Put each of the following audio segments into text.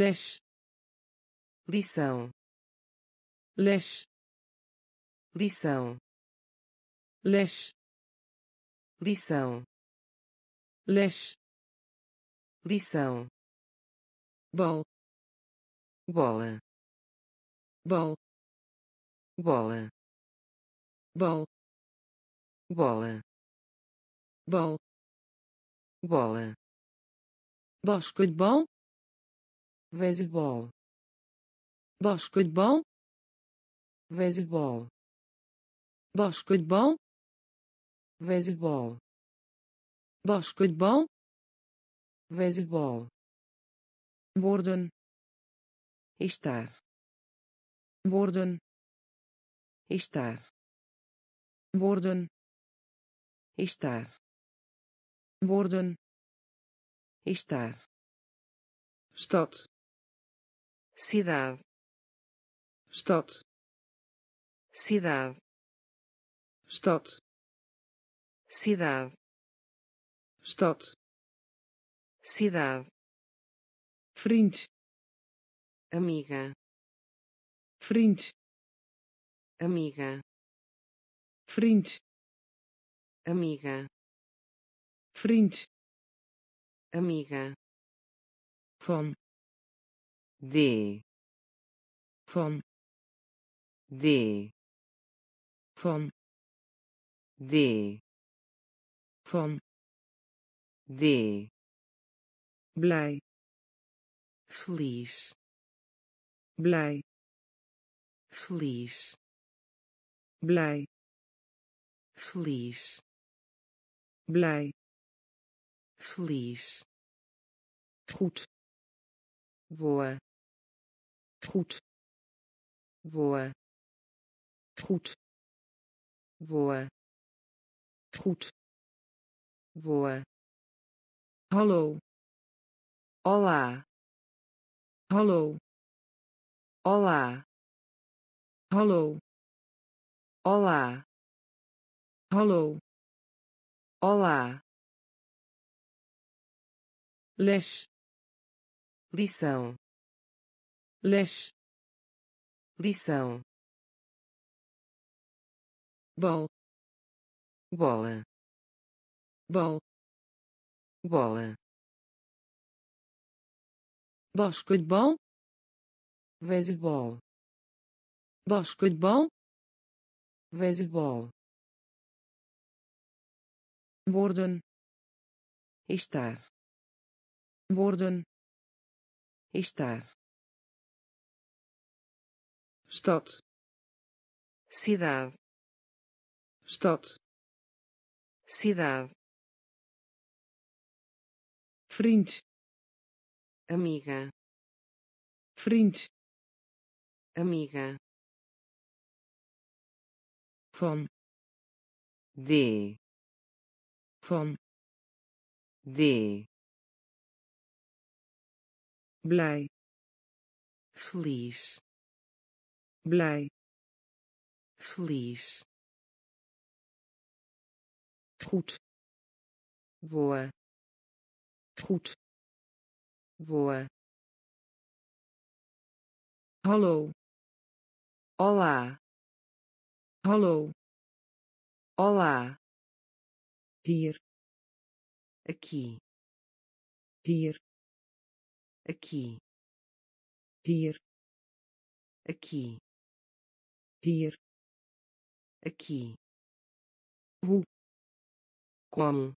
les, lição, les, lição, les, lição, les, lição, bol, bola, bol, bola, bol, bola, bol, bola, basketbal, baseball, basketbal, baseball, basketbal, baseball, basketbal, baseball, worden, estar, worden, estar, worden, estar, stad, cidade, stad, cidade, stad, cidade, vriend, amiga, vriend, amiga, vriend, amiga, van, de, van, de, van, de, blij, feliz, blij, feliz, blij, feliz, blij, feliz, goed, boa, goed, boa, goed, boa, goed, boa, hallo, olá, hallo, olá, hallo, olá, hallo, olá, les, lição, bal, bola, basketbal, baseball, worden, estar, stad, cidade, vriend, amiga, van, de, blij, feliz, goed, boa, hallo, olá, vir, aqui, vir, aqui, vir, aqui, como,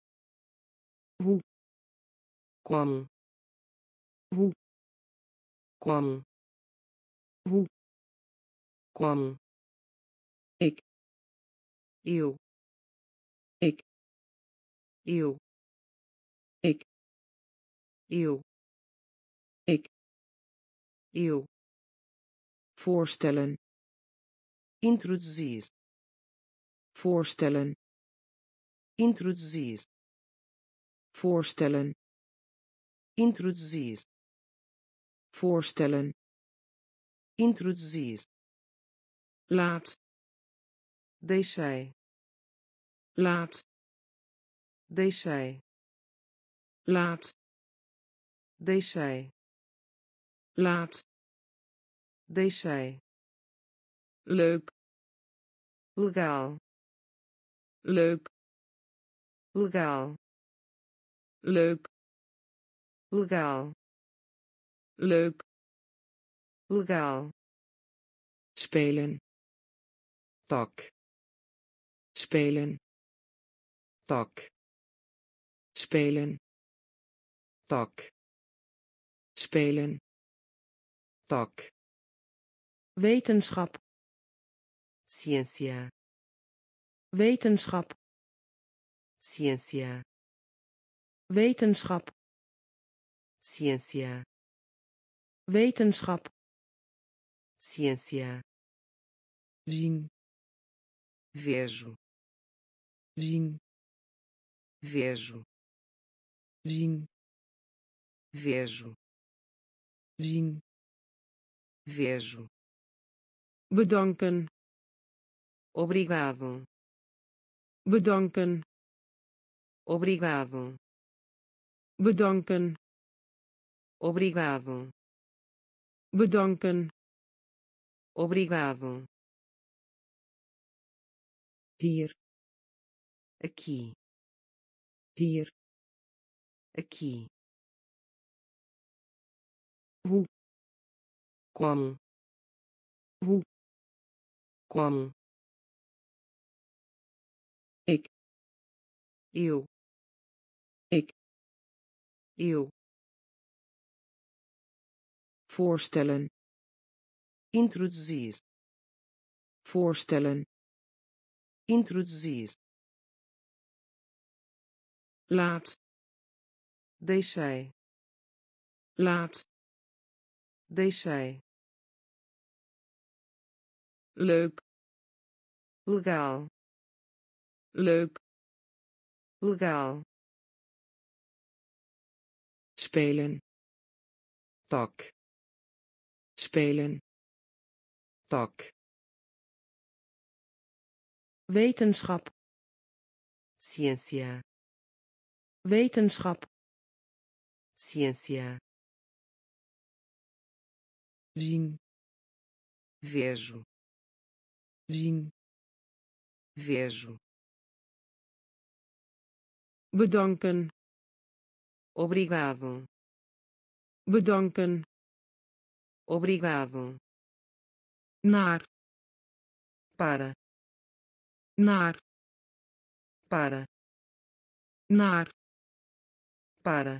eu, voorstellen, introduzir, voorstellen, introduzir, voorstellen, introduzir, laat, deixei, Laat. Deixei. Leuk. Legal. Leuk. Legal. Leuk. Legal. Leuk. Legal. Spelen. Tak. Spelen. Tak. Spelen. Tak. Spelen. Tak. Wetenschap. Ciencia. Wetenschap. Ciencia. Wetenschap. Ciencia. Wetenschap. Ciencia. Zien. Vejo. Zien. Vejo. Zien. Vejo. Zien. Vejo. Bedanken. Obrigado. Bedanken. Obrigado. Bedanken. Obrigado. Bedanken. Obrigado. Hier. Aqui. Hier. Aqui. Hoe. Como. Hoe. Como. Ik. Eu. Ik. Eu. Voorstellen. Introduzir. Voorstellen. Introduzir. Laat. Deixei. Laat. Deixei. Leuk. Legal. Leuk. Legal. Spelen. Tak. Spelen. Tak. Wetenschap. Ciencia. Wetenschap. Ciencia. Zien. Vejo. Zien. Vejo. Bedanken. Obrigado. Bedanken. Obrigado. Naar. Para. Naar. Para. Naar. Para.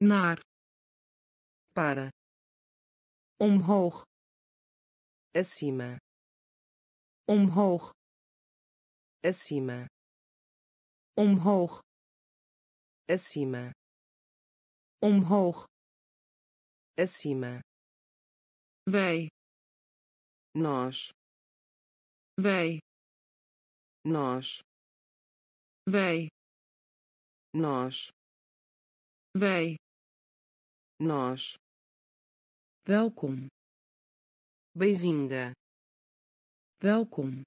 Naar. Para. Omhoog. Acima. Omhoog. Acima. Omhoog. Acima. Omhoog. Acima. Wij. Nós. Wij. Nós. Wij. Nós. Wij. Nós. Welkom. Bem-vinda. Welkom.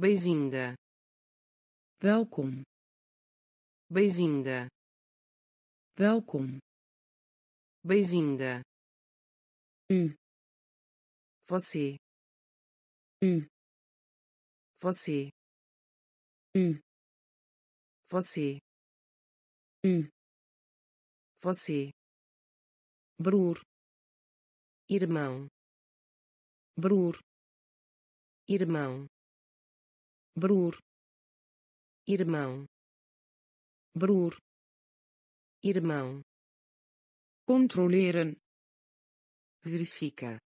Bem-vinda. Welkom. Bem-vinda. Welkom. Bem-vinda. Você. Você. Você. Você. Broer. Irmão. Broer. Irmão. Broer. Irmão. Broer. Irmão. Controleren. Verifica.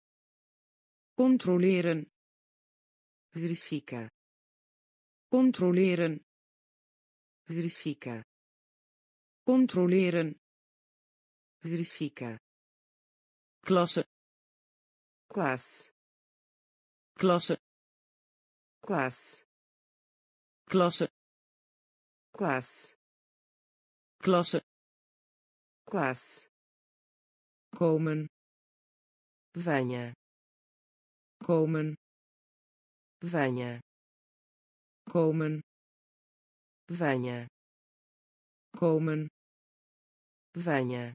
Controleren. Verifica. Controleren. Verifica. Controleren. Verifica. Klasse. Klasse. Klasse. Klasse. Klasse. Klasse. Klasse. Klasse. Komen. Venha. Komen. Venha. Komen. Venha. Komen. Venha.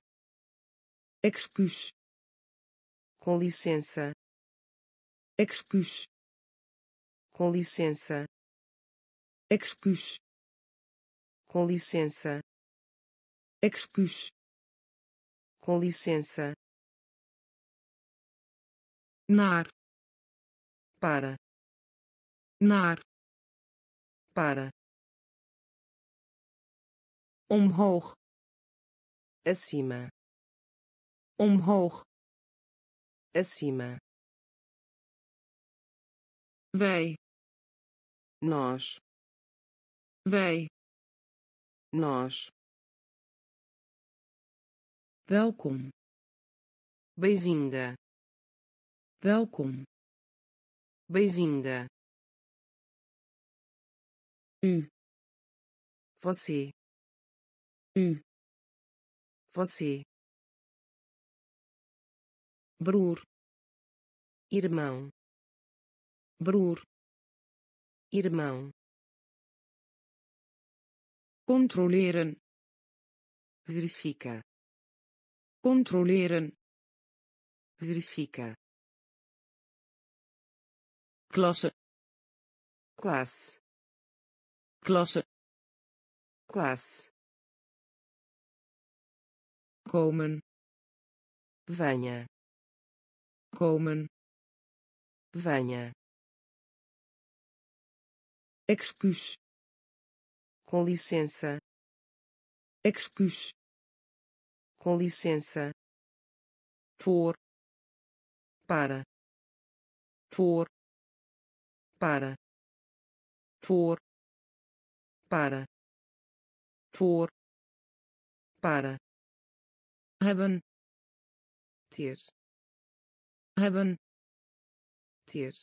Excuse. Com licença. Excuse. Com licença. Excuse. Com licença. Excuse. Com licença. Naar. Para. Naar. Para. Omhoog. Acima. Omhoog. Acima. Wij. Nós. Wij. Nós. Welkom. Bem-vinda. Welkom. Bem-vinda. U. Você. U. Você. Broer. Irmão. Broer. Irmão. Controleren. Verifica. Controleren. Verifica. Klasse. Klasse. Klasse. Klasse. Komen. Venha. Komen. Venha. Excuse. Com licença. Excuse. Com licença. Voor. Para. Voor. Para. Voor. Para. Voor. Para. Hebben. Ter. Hebben. Ter.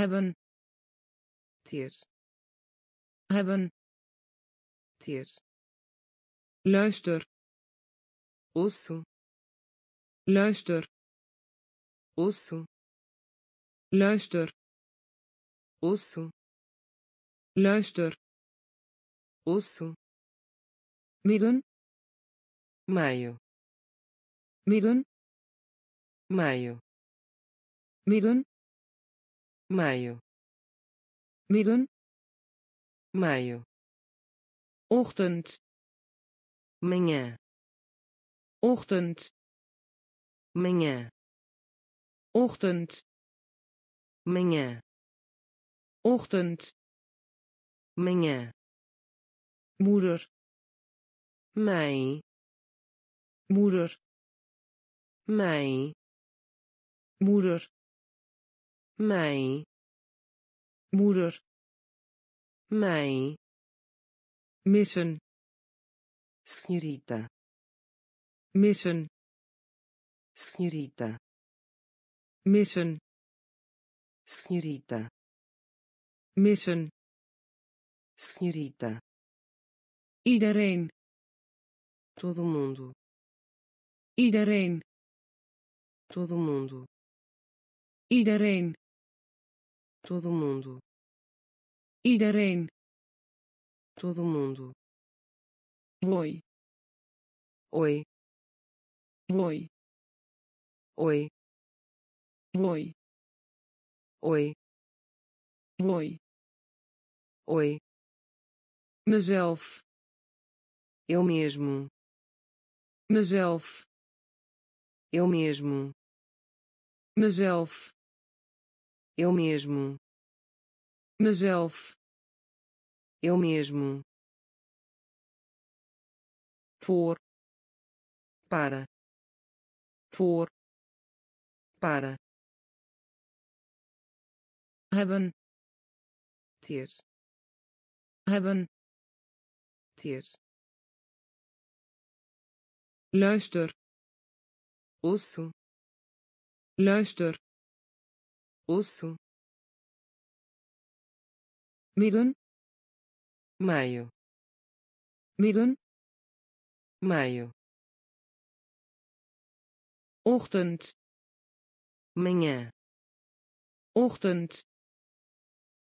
Hebben. Ter. Hebben. Ter. Luister. Ouço. Luister. Ouço. Luister. Ouço. Luister. Ouço. Midden. Maio. Midden. Maio. Midden. Maio. Midden. Maio. Ochtend. Manhã. Ochtend. Manhã. Ochtend. Manhã. Ochtend. Manhã. Moeder. Mãe. Moeder. Mãe. Moeder. Mãe. Moeder. Mãe. Missen. Senhorita. Missen. Senhorita. Missen. Senhorita. Missen. Senhorita. Iedereen. Todo mundo. Iedereen. Todo mundo. Iedereen. Todo mundo. Iedereen. Todo mundo. Oi. Oi. Oi. Oi. Oi. Oi. Oi. Oi. Mezelf. Eu mesmo. Mezelf. Eu mesmo. Mezelf. Eu mesmo. Mezelf. Eu mesmo. Voor. Para. Voor. Para. Hebben. Ter. Hebben. Ter. Luister. Ouço. Luister. Ouço. Midden. Maio. Midden. Maio. Ochtend. Manhã. Ochtend.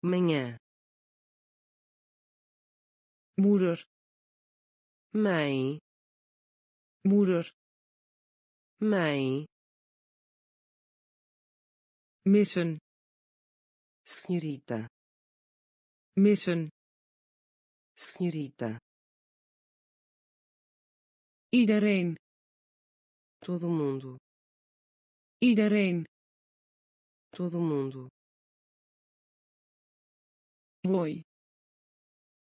Manhã. Moeder. Mãe. Moeder. Mij. Missen. Signorita. Missen. Signorita. Iedereen. Todo mundo. Iedereen. Todo mundo. Oi.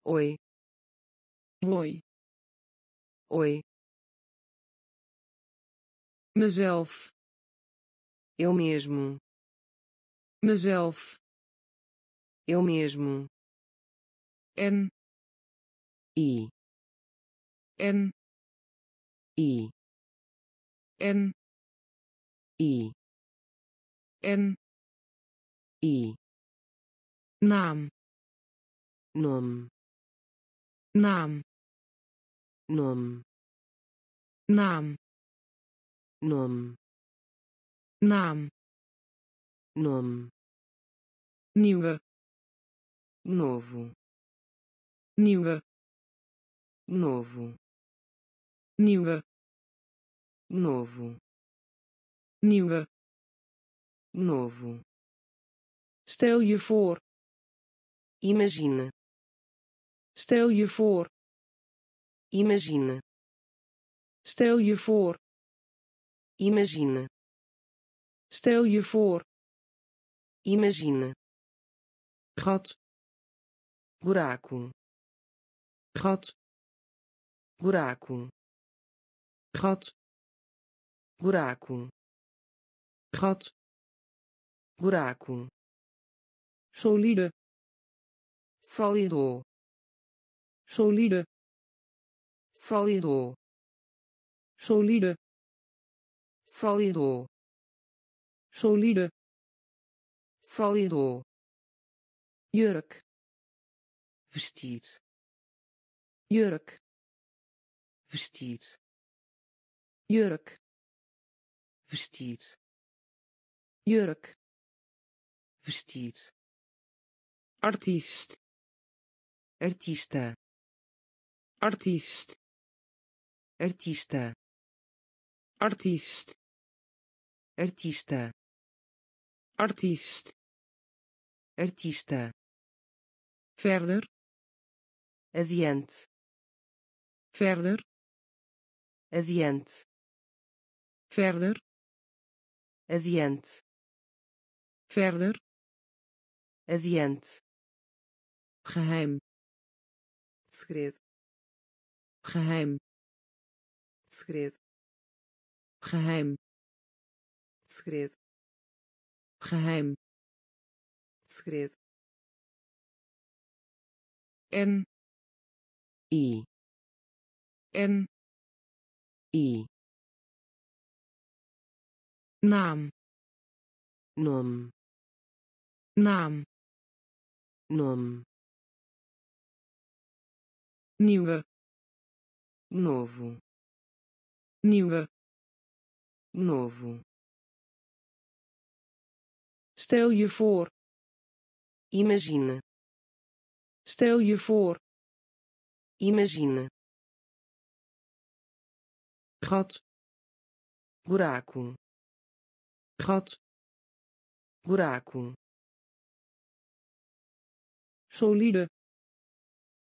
Oi. Oi. Oi. Mezelf. Eu mesmo. Mezelf. Eu mesmo. En. I. En. I. En. I. En. I. Naam. Nom. Naam. Nom. Naam. Nom. Naam. Nom. Nieuwe. Novo. Nieuwe. Novo. Nieuwe. Novo. Nieuwe. Novo. Stel je voor. Imagina. Stel je voor. Imagina. Stel je voor. Imagina. Stel je voor. Imagina. Gat. Buraco. Gat. Buraco. Gat. Buraco. Gat. Buraco. Solide. Solido. Solide. Solido. Solide. Solido. Solide. Solido. Jurk. Vestir. Jurk. Vestir. Jurk. Vestir. Jurk. Vestir. Artiest. Artista. Artiest. Artista. Artiest. Artista. Artiest. Artista. Verder. Adiante. Verder. Adiante. Verder. Adiante. Verder. Adiante. Geheim. Segredo. Geheim. Segredo. Geheim. Segredo. Geheim. Segredo. N. I. N. I. Naam. Nom. Naam. Nom. Nieuwe. Novo. Nieuwe. Novo. Stel je voor. Imagina. Stel je voor. Imagina. Gat. Buraco. Gat. Buraco. Solide.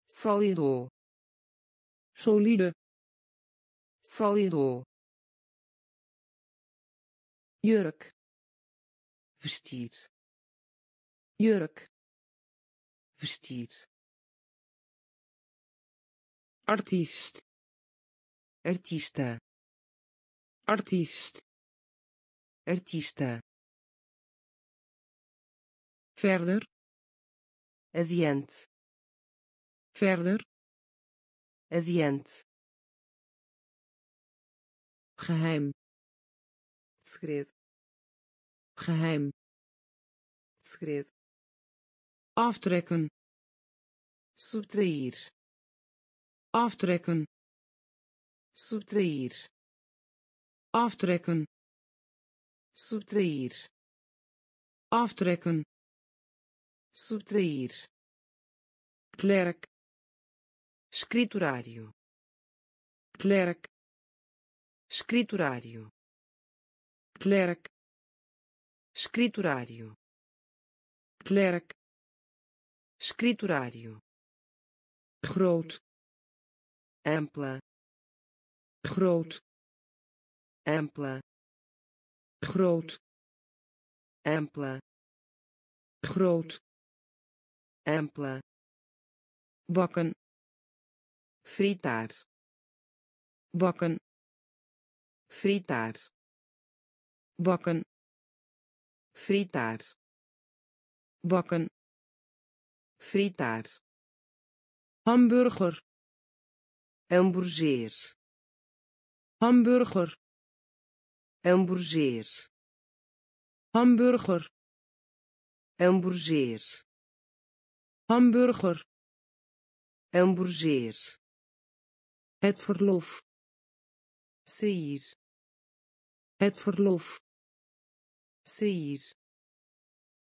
Solido. Solide. Solido. Jurk. Vestir. Jurk. Vestir. Artiest. Artista. Artiest. Artista. Verder. Adiante. Verder. Adiante. Geheim. Segredo. Geheim. Segredo. Aftrekken. Subtrair. Aftrekken. Subtrair. Aftrekken. Subtrair. Aftrekken. Subtrair. Clerk. Escriturário. Clerk. Escriturário. clerk, escriturário, clerk, escriturário, groot, ampla, groot, ampla, groot, ampla, bakken, fritaar, bakken, fritaar, bakken, fritaar, bakken, fritaar, hamburger, hambúrguer, hamburger, hambúrguer, hamburger, hambúrguer, hamburger, hambúrguer, het verlof, sair, het verlof, sair,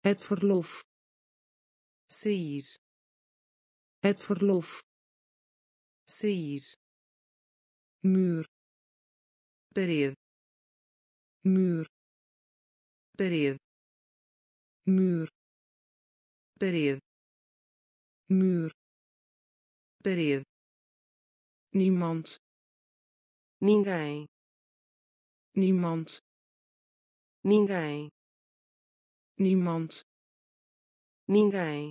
het verlof, sair, het verlof, sair, muur, parede, muur, parede, muur, parede, muur, parede, niemand, ninguém, niemand, ninguém, niemand, ninguém,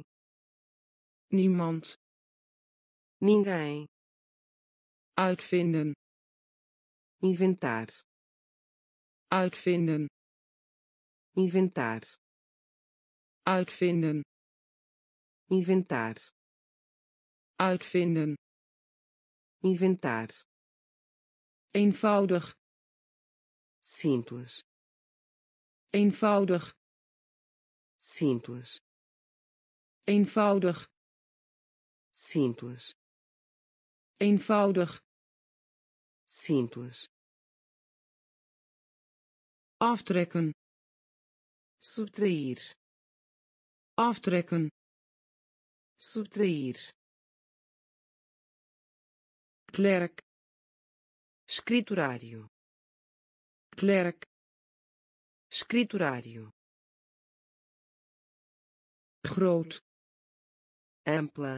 niemand, ninguém, uitvinden, inventar, uitvinden, inventar, uitvinden, inventar, uitvinden, inventar, eenvoudig, simples, eenvoudig, simples, eenvoudig, simples, eenvoudig, simples, aftrekken, subtrair, aftrekken, subtrair, clerk, escriturário, groot, ampla,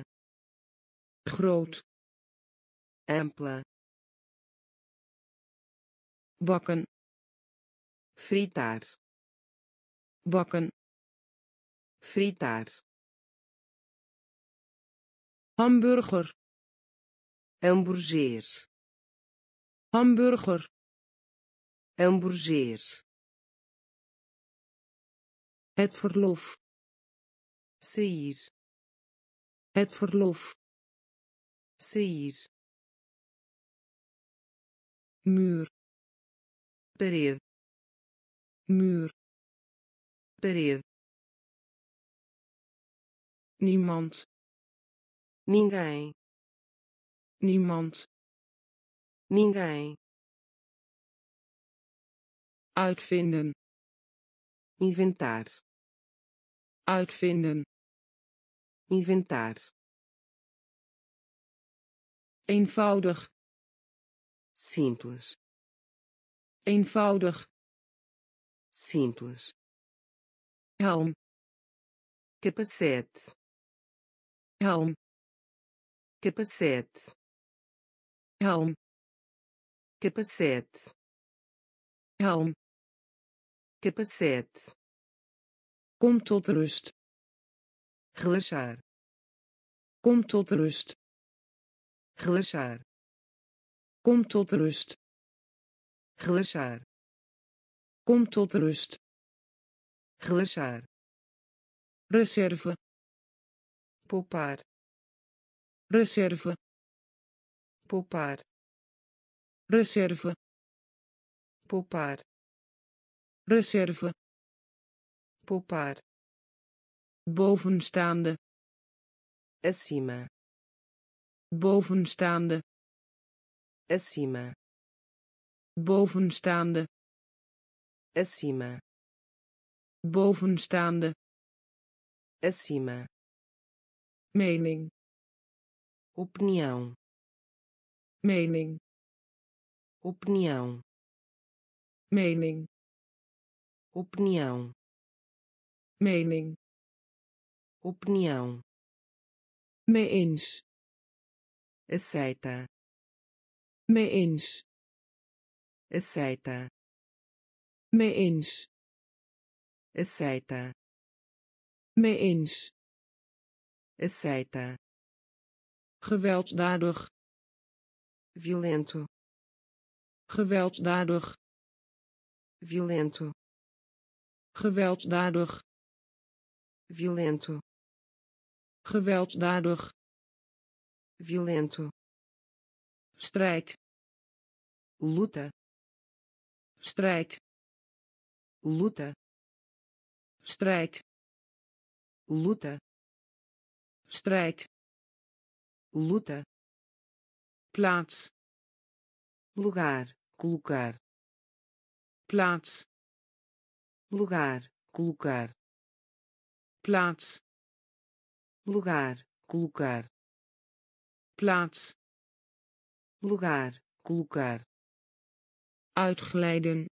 bakken, fritaar, bakken, fritaar, hamburger, hambúrguer, hamburger, hambúrguer, het verlof, sair, het verlof, sair, muur, parede, muur, parede, niemand, ninguém, niemand, ninguém, uitvinden, inventar, uitvinden, inventar, eenvoudig, simples, eenvoudig, simples, helm, capacete, helm, capacete, helm, capacete, helm, capacete, kom tot rust, relaxar, kom tot rust, relaxar, kom tot rust, relaxar, kom tot rust, relaxar, reserve, poupar, reserve, poupar, reserve, poupar, reserve, poupar, bovenstaande, acima, bovenstaande, acima, bovenstaande, acima, bovenstaande, acima, mening, opinião, mening, opinião, mening, opinião, mening, opinião, mee eens, aceita, mee eens, aceita, mee eens, aceita, mee eens, aceita, gewelddadig, violento, gewelddadig, violento, gewelddadig, violento, gewelddadig, violento, strijd, luta, strijd, luta, strijd, luta, strijd, luta, plaats, lugar, colocar, plaats, lugar, colocar, plaats, lugar, colocar, plaats, lugar, colocar, uitglijden,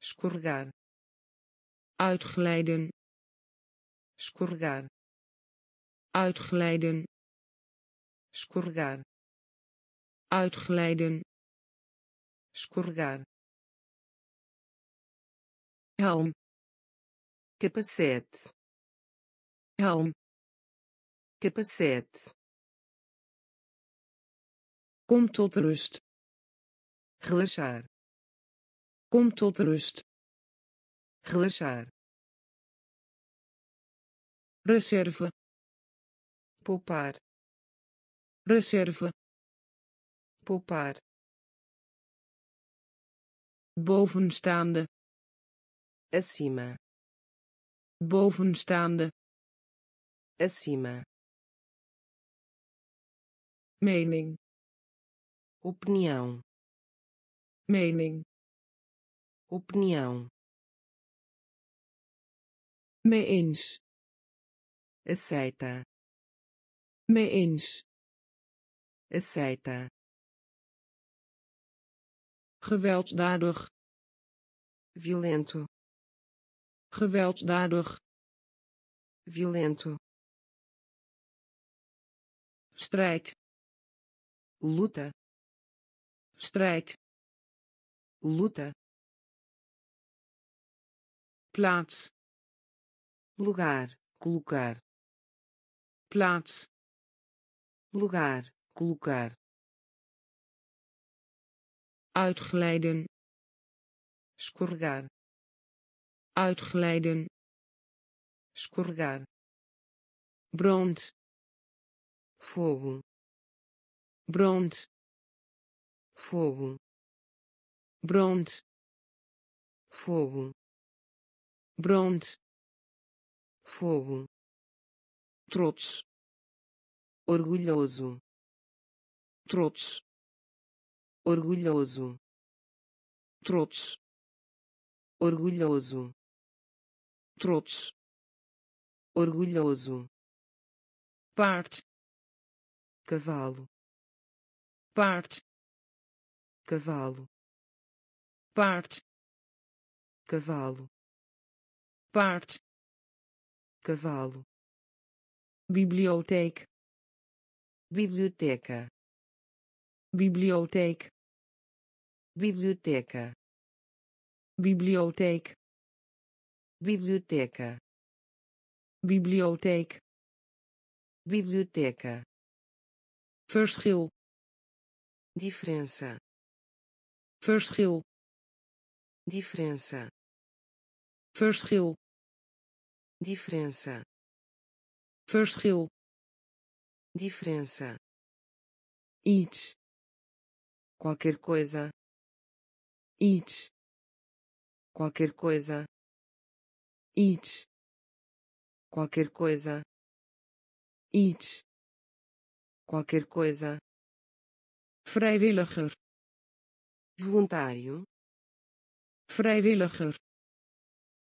escorregar, uitglijden, escorregar, uitglijden, escorregar, uitglijden, escorregar, helm, capacete, helm, capacete, kom tot rust, relaxar, kom tot rust, relaxar, reserve, poupar, reserve, poupar, bovenstaande, acima, bovenstaande, acima, mening, opinião, mening, opinião, mee eens, aceita, mee eens, aceita, gewelddadig, violento, gewelddadig, violento, strijd, luta, plaats, lugar, colocar, plaats, lugar, colocar, uitglijden, escorregar, uitglijden, escorregar, brand, fogo, brand, fogo, brand, fogo, brand, fogo, trots, orgulhoso, trots, orgulhoso, trots, orgulhoso, trots, orgulhoso, paard, cavalo, paard, cavalo, paard, cavalo, paard, cavalo, bibliotheek, biblioteca, bibliotheek, biblioteca, bibliotheek, biblioteca, bibliotheek, biblioteca, verschil, diferença, verschil, diferença, verschil, diferença, verschil, diferença, iets, qualquer coisa, iets, qualquer coisa, iets, qualquer coisa, iets, qualquer coisa, vrijwilliger, voluntário, vrijwilliger,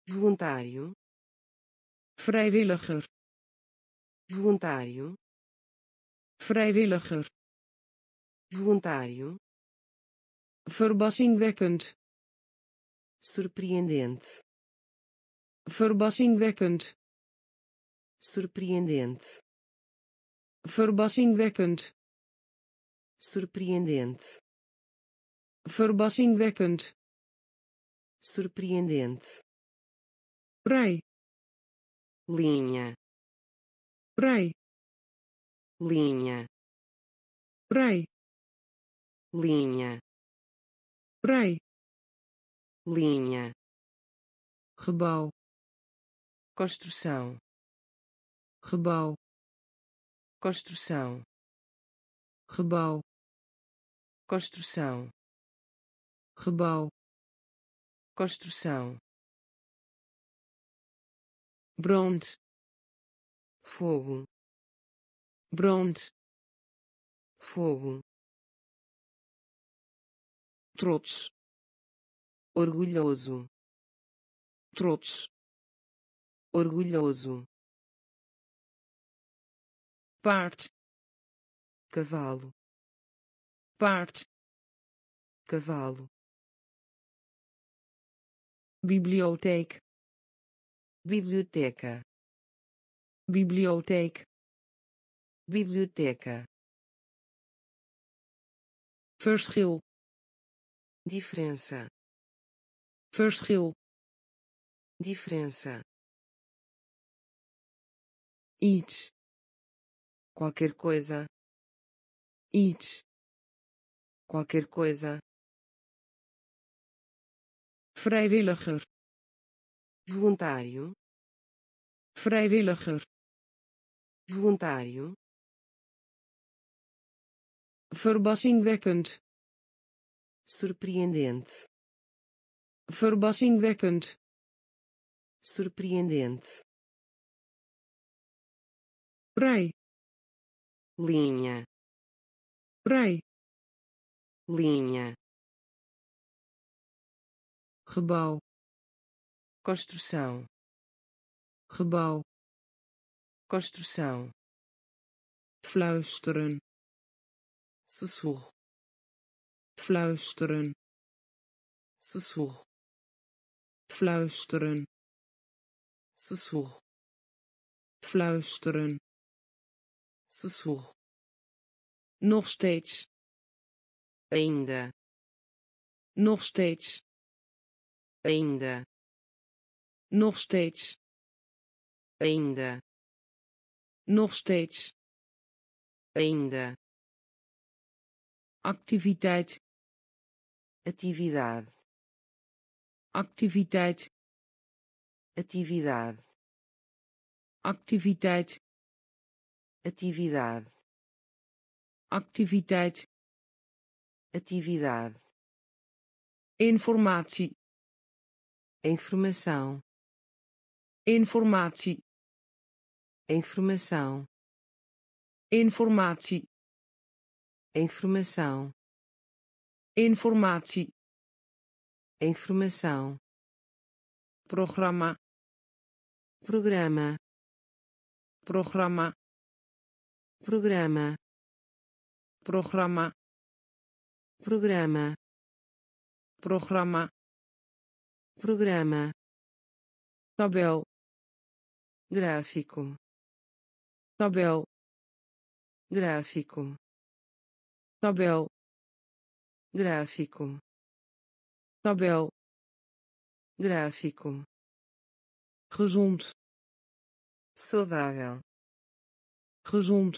voluntário, vrijwilliger, voluntário, vrijwilliger, voluntário, verbazingwekkend, surpreendente, verbazingwekkend, surpreendente, verbazingwekkend, surpreendente, verbazingwekkend, surpreendente, rij, linha, rij, linha, rij, linha, gebouw, construção, gebouw, construção, gebouw, construção, brand, fogo, trots, orgulhoso, paard, cavalo, bibliotheek, biblioteca, bibliotheek, biblioteca, verschil, diferença, iets, qualquer coisa, vrijwilliger, voluntário, verbazingwekkend, surpreendente, rij, linha, gebouw, construção, fluisteren, sussurro, fluisteren, sussurro, fluisteren, sussurro, nog steeds, ainda, nog steeds, ainda, nog steeds, ainda, atividade, informação, programa, tabel, gráfico, tabel, gráfico, gezond, saudável, gezond,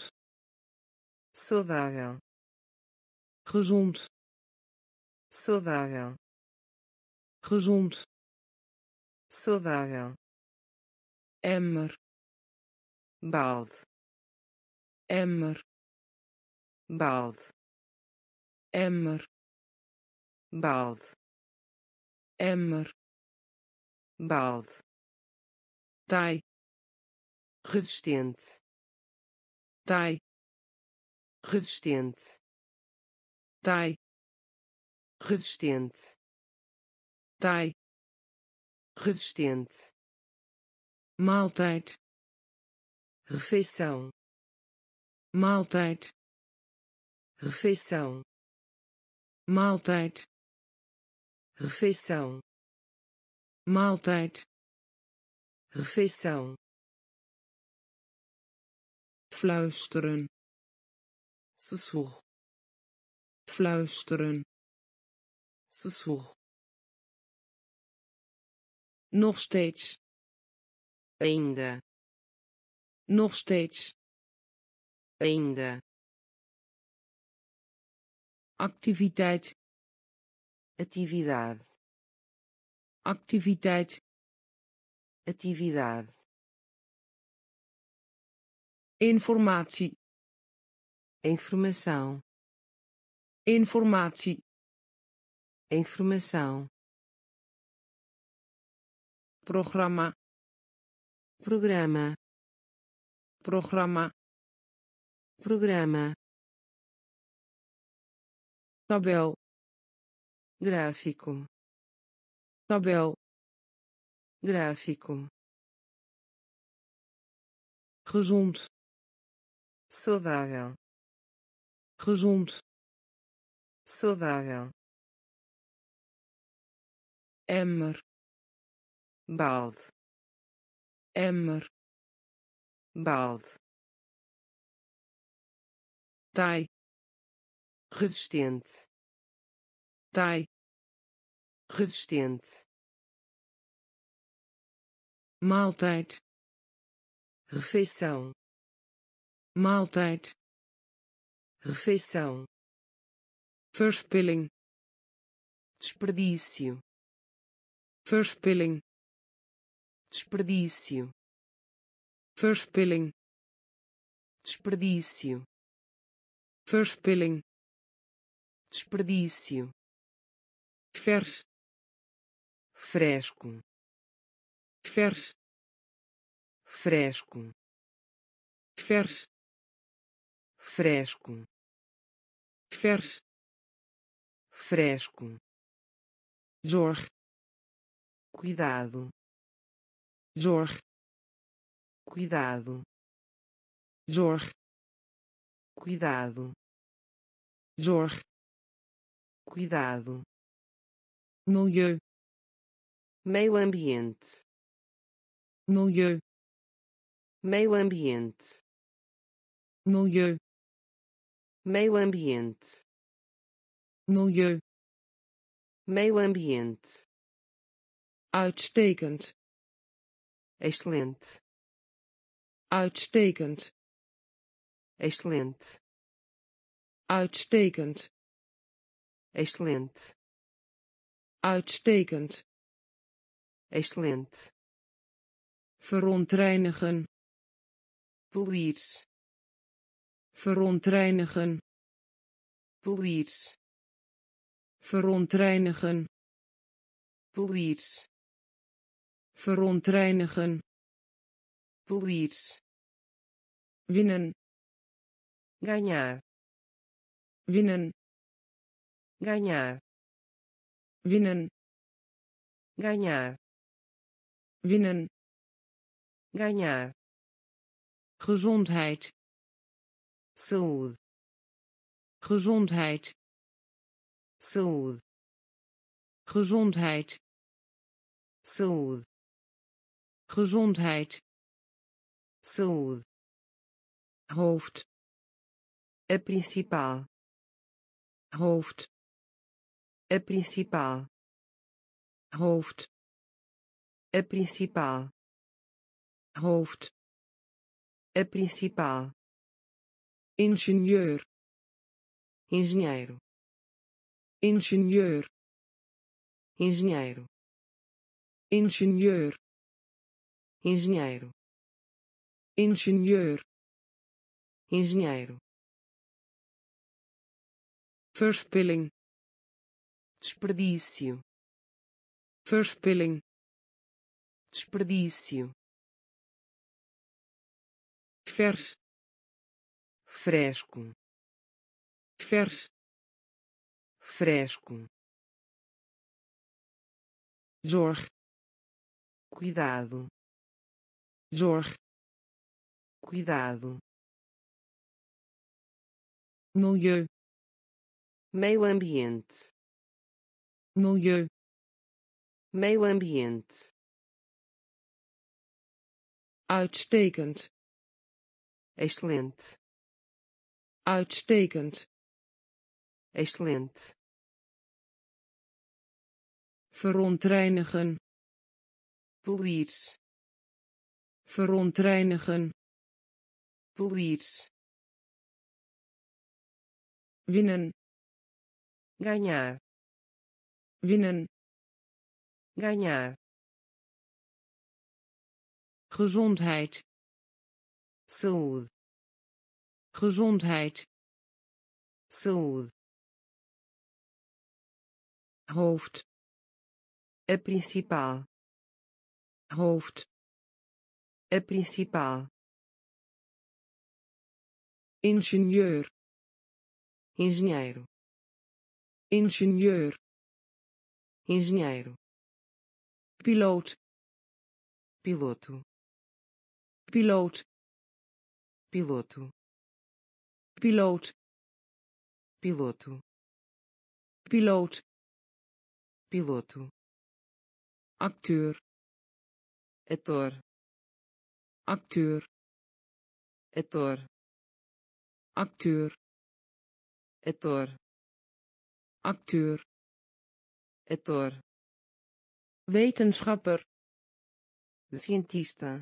saudável, emmer, balde, emmer, balde, taai, resistente, taai, resistente, taai, resistente, maaltijd, refeição, maaltijd, refeição, fluisteren, sussurro, nog steeds, ainda, activiteit, atividade, activiteit, atividade, informatie, informação, informatie, informação, programa, programa, programa, programa, tabel, gráfico, tabel, gráfico, gezond, saudável, emmer, balde, taai, resistente, maaltijd, refeição, verspilling, desperdício, verspilling, desperdício, verspilling, desperdício, vers, fresco, vers, fresco, vers, fresco, zorg, cuidado, zorg, cuidado, milieu, milieu, meio ambiente, milieu, meio ambiente, milieu, meio ambiente, uitstekend, excelente, uitstekend, excelente, uitstekend, excelente, verontreinigen, poluir, verontreinigen, poluir, verontreinigen, poluir, verontreinigen, poluir, winnen, ganhar, winnen, ganhar, gezondheid, saúde, gezondheid, saúde, gezondheid, saúde, gezondheid, saúde, hoofd, a principal, hoofd, a principal, hoofd, a principal, hoofd, a principal, engenheiro, engenheiro, engenheiro, engenheiro, engenheiro, engenheiro, engenheiro, engenheiro, verspilling, desperdício, vers, fresco, zorg, cuidado, milieu, meio ambiente, uitstekend, excelente, uitstekend, excelente, verontreinigen, poluir, verontreinigen, poluir, winnen, ganhar, gezondheid, saúde, hoofd, a principal, engenheiro, engenheiro, piloto, acteur, wetenschapper, cientista,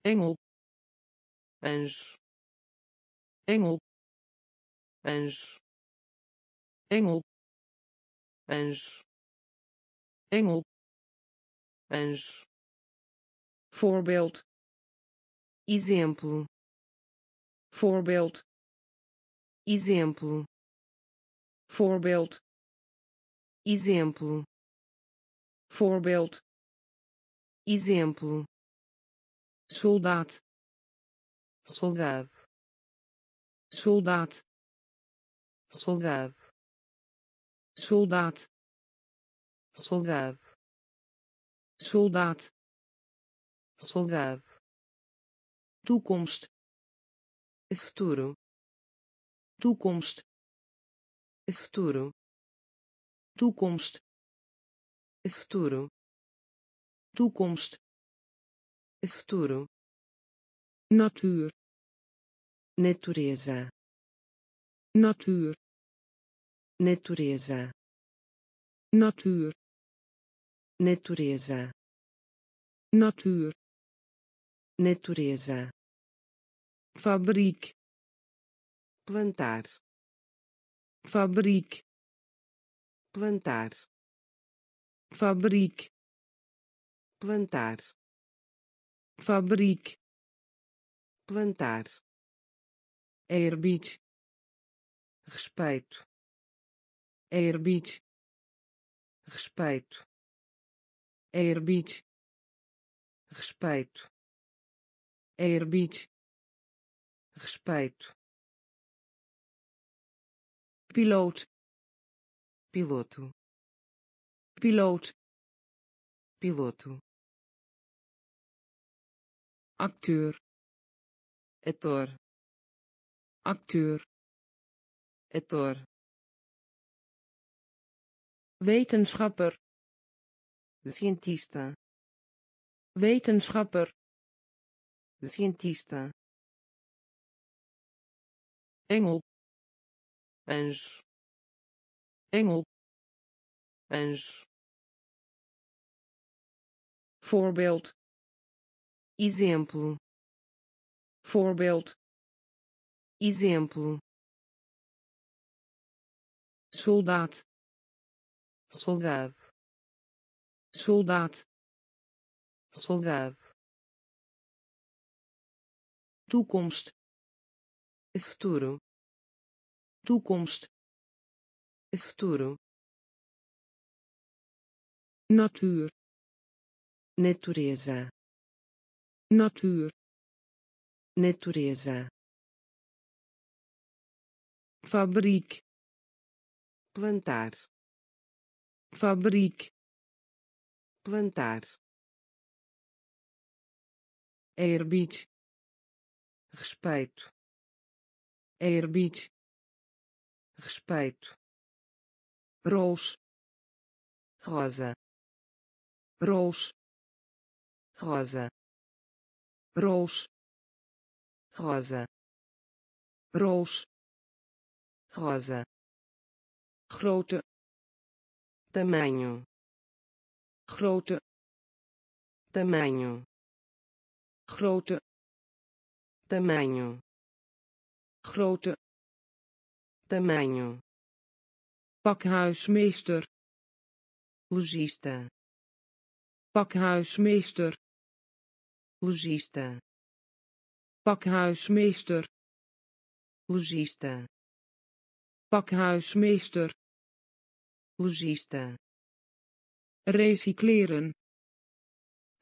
engel, anjo, voorbeeld, exemplo, soldado, toekomst, futuro, natureza, fabriek, plantar, eerbied, respeito, eerbied, respeito, piloto, acteur, wetenschapper, cientista, engel, anjo, voorbeeld, exemplo, soldado, toekomst, futuro, natureza, fabriek, plantar, Eerbied. Respeito. Eerbied. Respeito. Roos. Rosa. Roos. Rosa. Roos. Rosa. Roos. Rosa. Grote. Tamanho. Grote. Tamanho. Grote. Tamanho. Grote. Tamanho. Pakhuismeester. Logista. Pakhuismeester. Logista. Pakhuismeester. Logista. Pakhuismeester. Logista. Recycleren.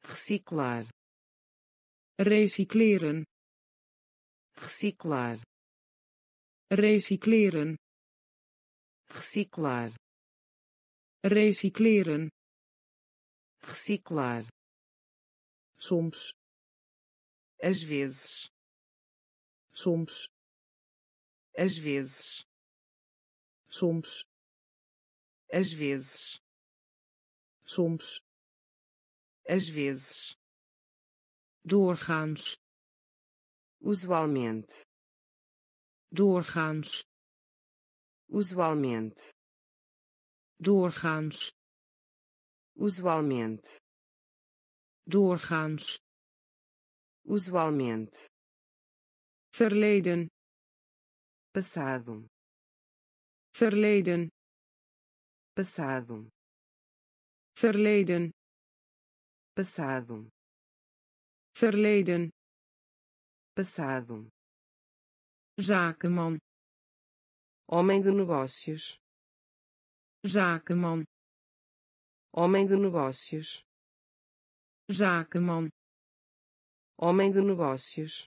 Reciclar. Recycleren. Reciclar. Recycleren. Reciclar. Recycleren. Reciclar. Soms. Às vezes. Soms. Às vezes. Soms. Às vezes. Soms. Às vezes. Doorgaans. Usualmente. Doorgaans. Usualmente. Doorgaans. Usualmente. Doorgaans. Usualmente. Verleden. Passado. Verleden. Passado. Verleden. Passado. Verleden. Passado. Zakenman. Homem de negócios. Zakenman. Homem de negócios. Zakenman. Homem de negócios.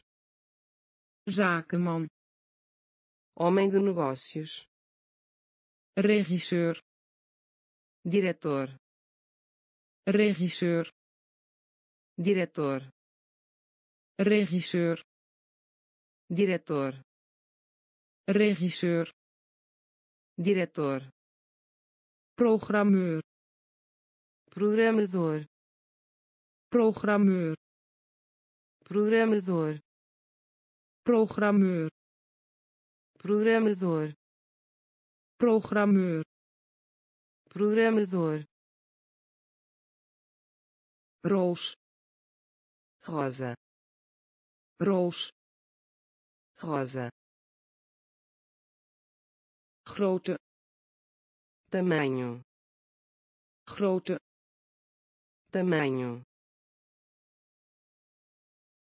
Zakenman. Homem de negócios. Regisseur. Diretor. Regisseur. Diretor. Regisseur. Diretor. Regisseur. Diretor. Programmeur. Programador. Programmeur. Programador. Programmeur. Programador. Programmeur. Programador. Roos. Rosa. Roos. Rosa. Grote. Tamanho. Grote. Tamanho.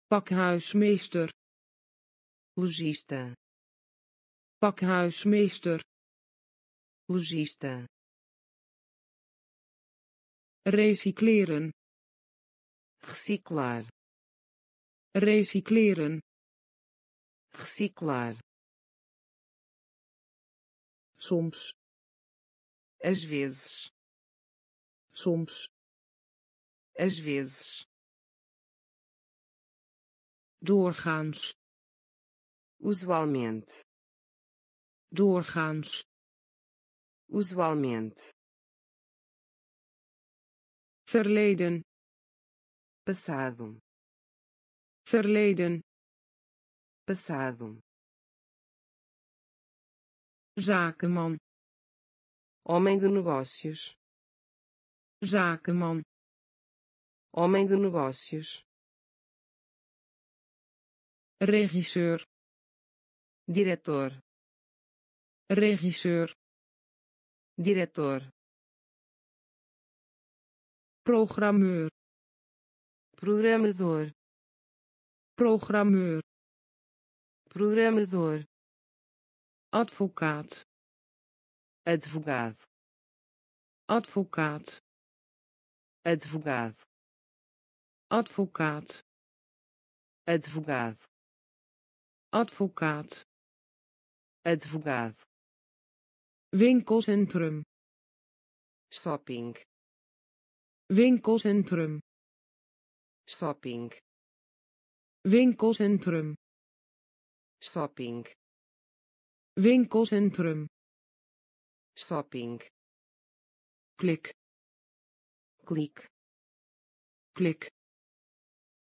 Pakhuismeester. Logista. Pakhuismeester. Logista. Recycleren. Reciclar. Recycleren. Reciclar. Soms. Às vezes. Soms. Às vezes. Doorgaans. Usualmente. Doorgaans. Usualmente. Verleden. Passado. Verleden. Passado. Zakenman. Homem de negócios. Zakenman. Homem de negócios. Regisseur. Diretor. Regisseur. Diretor. Programmeur. Programador. Programmeur. Programador. Advocaat. Advogado. Advocaat. Advogado. Advocaat. Advogado. Advocaat. Advogado. Winkelcentrum. Shopping. Winkelcentrum. Shopping. winkelcentrum, shopping, winkelcentrum, shopping, klik, klik, klik,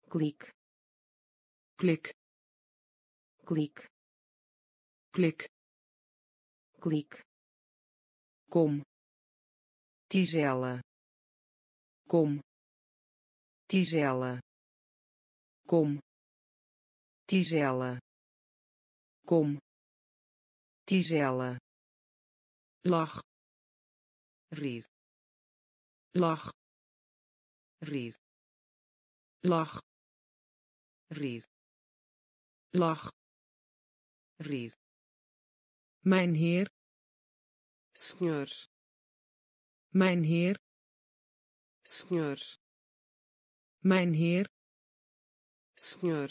klik, klik, klik, klik, klik, kom, tigela, kom, tigela, kom, tigela, kom, tigela, lach, rir, lach, rir, lach, rir, lach, rir, mijn heer, snor, mijn heer, snor, mijn heer, snor,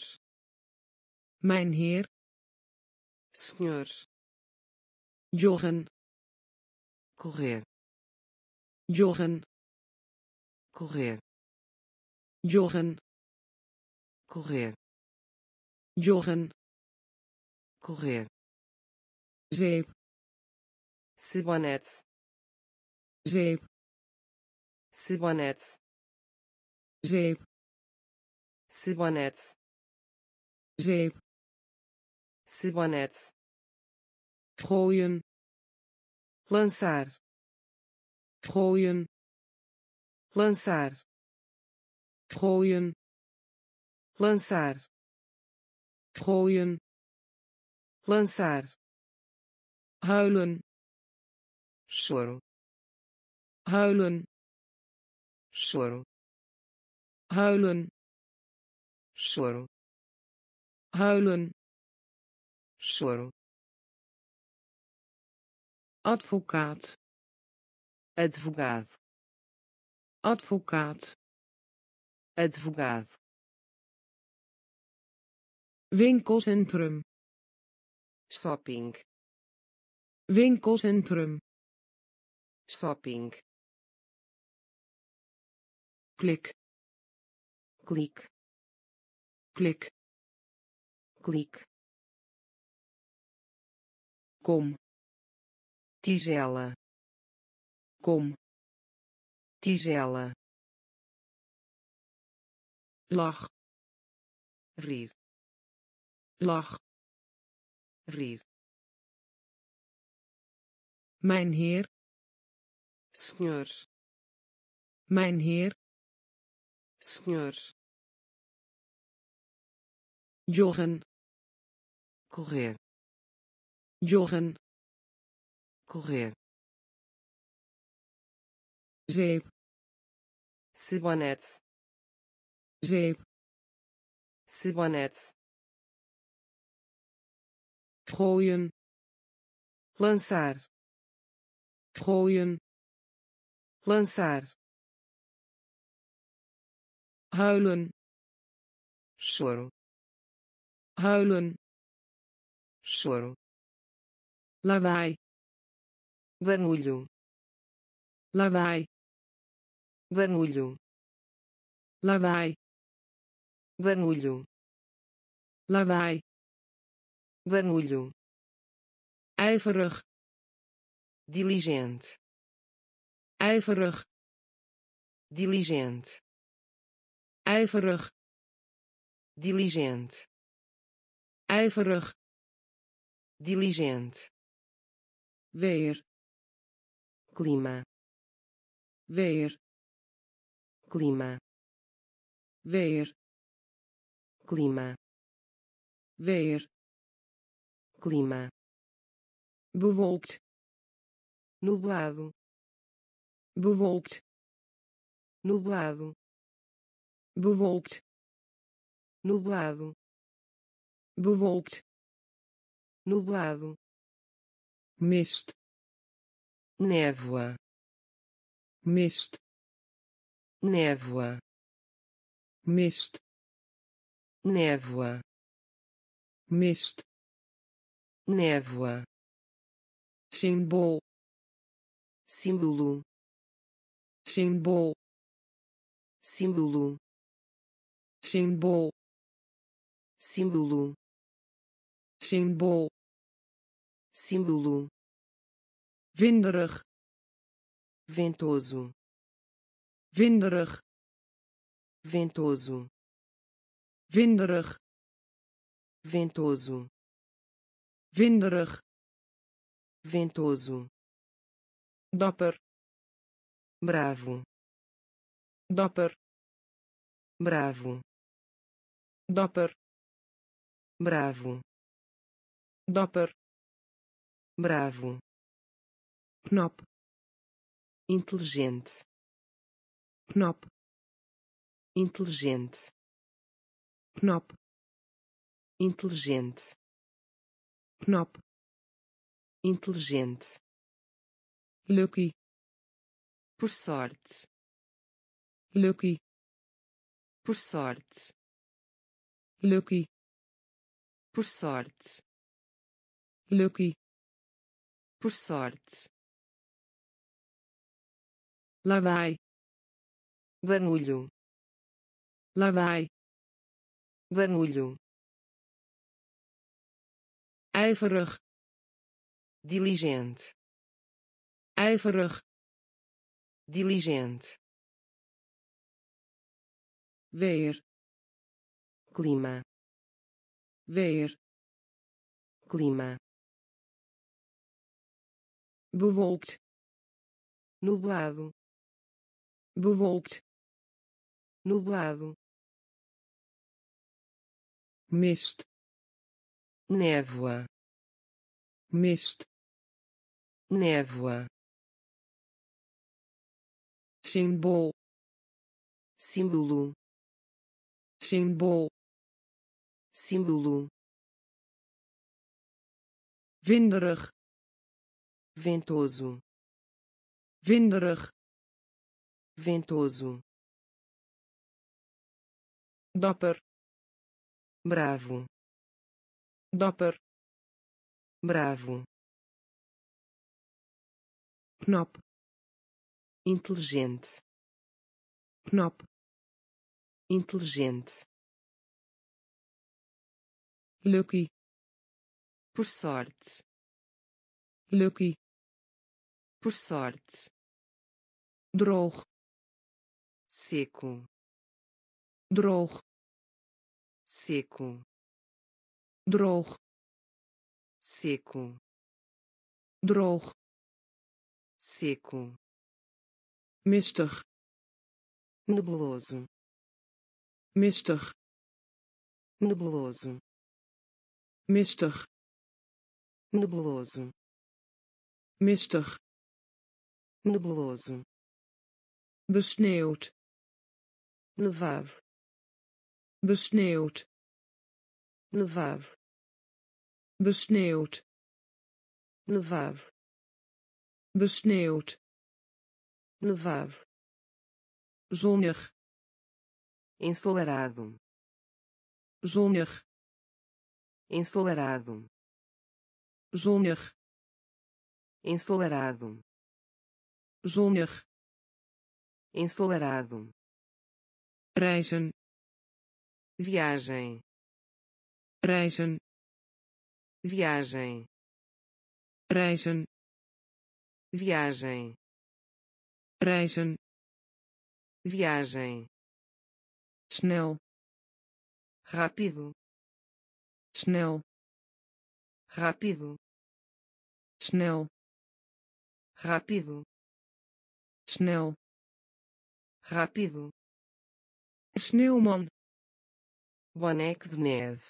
mijn heer, snor, joggen, correr, joggen, correr, joggen, correr, joggen, correr, zeep, sabonet, zeep, sabonet, zeep, sabonet, zeep, sabonet, gooien, lançar, gooien, lançar, gooien, lançar, gooien, lançar, huilen, choro, huilen, choro, huilen, choro, huilen, choro, advocaat, advogado, advocaat, advogado, winkelcentrum, shopping, winkelcentrum, shopping, klik, klik, klik, klik, kom, tigela, lach, rir, mijn heer, snor, joggen, correr, zeep, sabonet, gooien, lançar, huilen, choro, lawaai, barulho, lawaai, barulho, lawaai, barulho, ijverig, diligente, ijverig, diligente, ijverig, diligente, ijverig, diligente, weer, clima, weer, clima, weer, clima, weer, clima, bewolkt, nublado, bewolkt, nublado, bewolkt, nublado, bewolkt, nublado, mist, névoa, mist, névoa, mist, névoa, mist, névoa, símbolo, símbolo, symbool, símbolo, winderig, ventoso, winderig, ventoso, winderig, ventoso, dapper, bravo, dapper, bravo, knap, inteligente, knap, inteligente, knap, inteligente, lucky, por sorte, lucky, por sorte, lucky, por sorte, lawaai, barulho, ijverig, diligente, weer, clima, bewolkt, nublado, mist, névoa, símbolo, símbolo, winderig, ventoso, dapper, bravo, knop, inteligente, lucky, por sorte, droog, seco, mistig, nebuloso, nevado, zonnig, ensolarado, reizen, viagem, snel, rápido, sneeuwman, boneco de neve,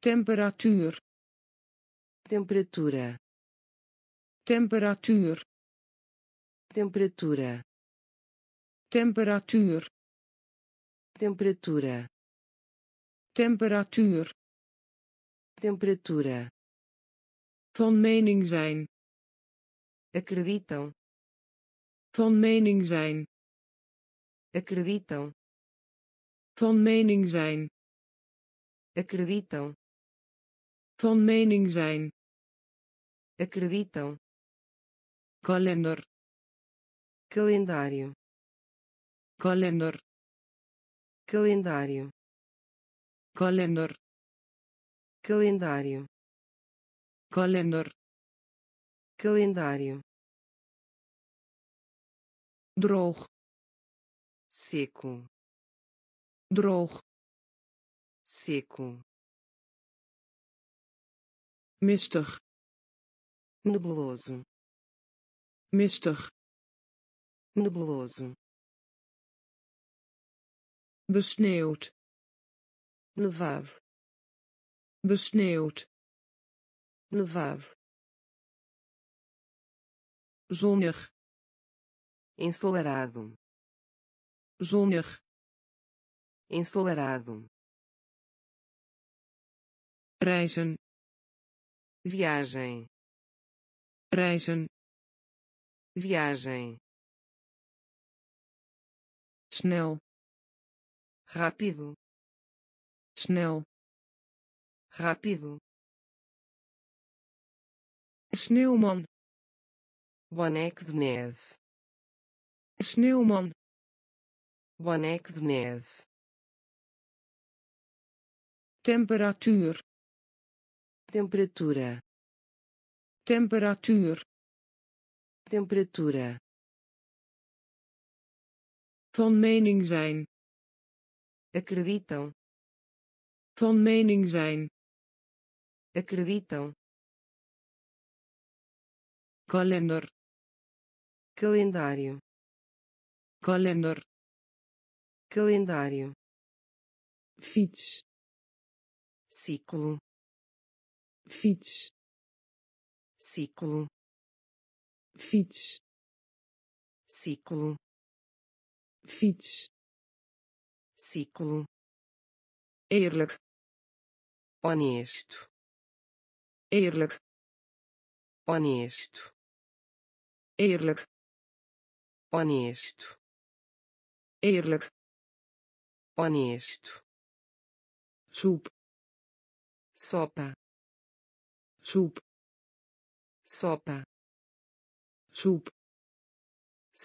temperatuur, van mening zijn, acreditam, Van mening zijn. Acreditam. Kalender. Calendário. Kalender. Calendário. Kalender. Calendário. Kalender. Calendário. Droog. Seco. Droog. Seco. Mistig. Nebuloso. Mistig. Nebuloso. Besneeuwd. Nevado. Besneeuwd. Nevado. Zonnig. Ensolarado. Zonnig. Ensolarado. Reizen. Viagem. Reizen. Viagem. Snel. Rápido. Snel. Rápido. Sneeuwman. Boneco de neve. Sneeuwman. Boneco de neve. Temperatuur. Temperatura. Temperatuur. Temperatura. Van mening zijn. Acreditam. Van mening zijn. Acreditam. Kalender. Calendário. Kalender. Calendário. Fiets. Ciclo. Fiets. Ciclo. Fiets. Ciclo. Fiets. Ciclo. Eerlijk. Honesto. Eerlijk. Honesto. Eerlijk. Honesto. Eerlijk. Honesto. Soep. Sopa. Soep. Sopa. Soep.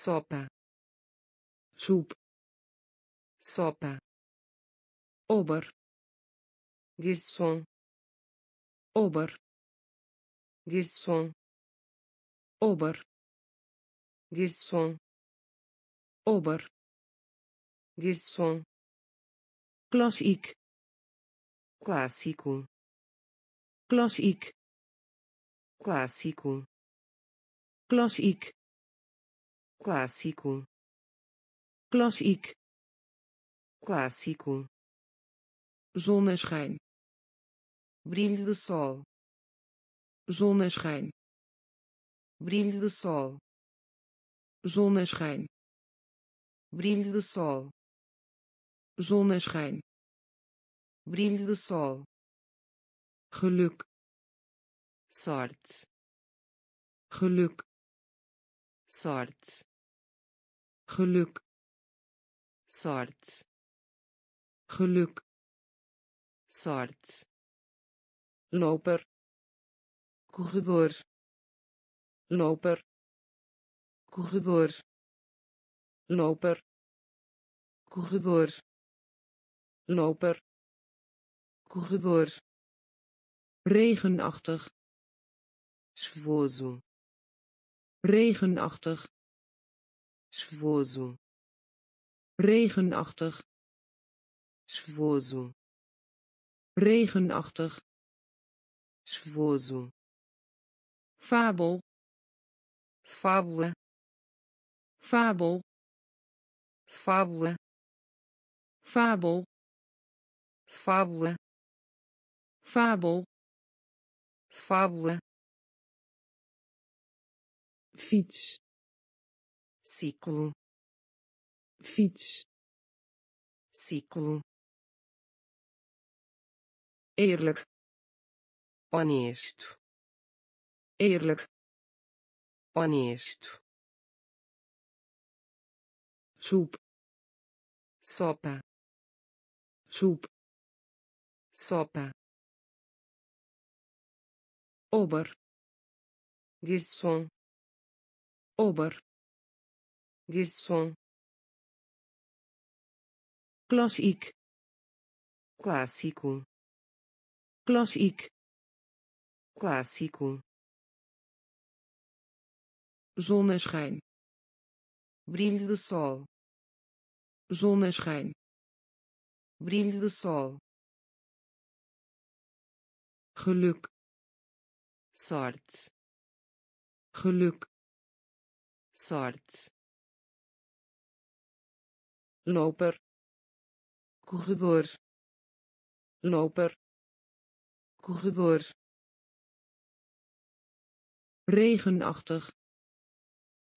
Sopa. Soep. Sopa. Ober. Garçom. Ober. Garçom. Ober. Garçom. Ober. Garçom. Klassiek. Clássico. Klassiek. Clássico. Klassiek. Clássico. Klassiek. Clássico. Zonneschijn. Brilho do sol. Zonneschijn. Brilho do sol. Zonneschijn. Brilho do sol. Zonneschijn. Brilho do sol. Geluk. Sorte. Geluk. Sorte. Geluk. Sorte. Geluk. Sorte. Loper. Corredor. Loper. Corredor. Loper. Corredor. Loper. Corredor. Regenachtig. Chuvoso. Regenachtig. Chuvoso. Regenachtig. Chuvoso. Regenachtig. Chuvoso. Fabel. Fábula. Fabel. Fábula. Fabel. Fábula. Fabel. Fábula. Fiets. Ciclo. Fiets. Ciclo. Eerlijk. Honesto. Eerlijk. Honesto. Soep. Sopa. Soep. Sopa. Ober. Garçom. Ober. Garçom. Klassiek. Clássico. Klassiek. Clássico. Zonneschijn. Brilho do sol. Zonneschijn. Brilho do sol. Geluk. Sorte. Geluk. Sorte. Loper. Corredor. Loper. Corredor. Regenachtig.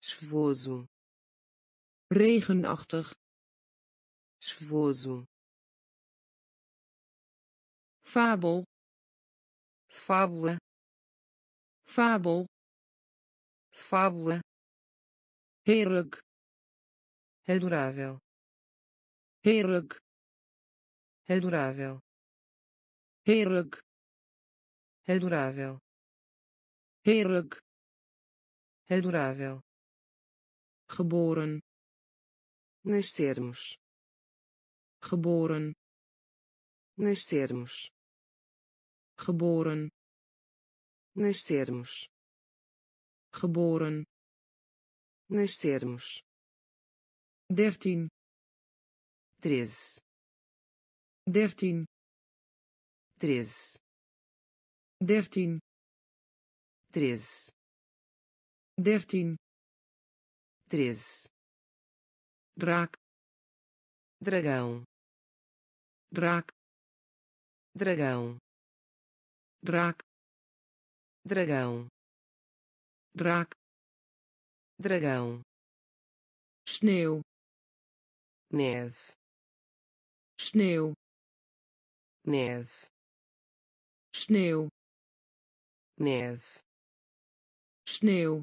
Chuvoso. Regenachtig. Chuvoso. Fabel. Fábula. Fabel. Fábula. Heerlijk. Adorável. Heerlijk. Adorável. Heerlijk. Adorável. Heerlijk. Adorável. Geboren. Nascermos. Geboren. Nascermos. Geboren. Nascermos. Geboren. Nascermos. 13. 13. 13. 13. 13. 13. 13. 13. Draak. Dragão. Draak. Dragão. Draak. Dragão. Draak. Dragão. Sneeuw. Neve. Sneeuw. Neve. Sneeuw. Neve. Sneeuw.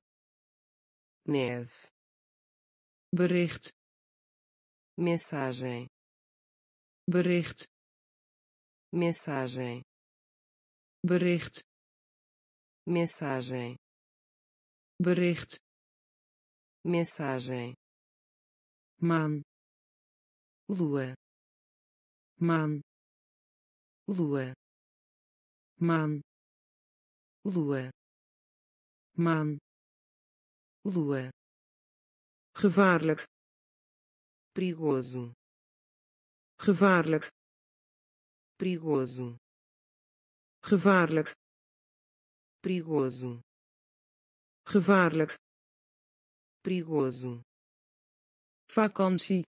Neve. Bericht. Mensagem. Bericht. Mensagem. Bericht. Mensagem. Bericht. Mensagem. Maan. Lua. Maan. Lua. Maan. Lua. Maan. Lua. Gevaarlijk. Perigoso. Gevaarlijk. Perigoso. Gevaarlijk. Perigoso. Gevaarlijk. Perigoso. Vakantie.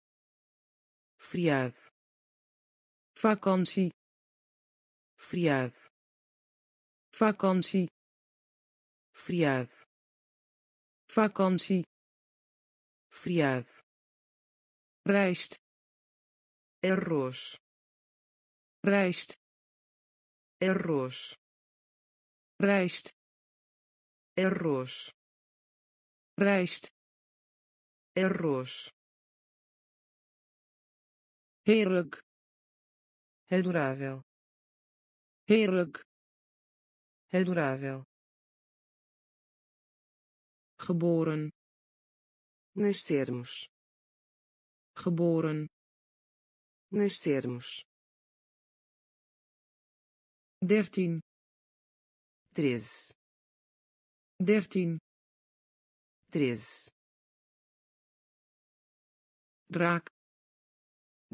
Feriado. Vakantie. Feriado. Vakantie. Feriado. Vakantie. Feriado. Rijst. Arroz. Rijst. Arroz. Rijst. Arroz. Rijst. Arroz. Heerlijk. Adorável. Heerlijk. Adorável. Geboren. Nascermos. Geboren. Nascermos. 13. 13. 13. 13. Draak.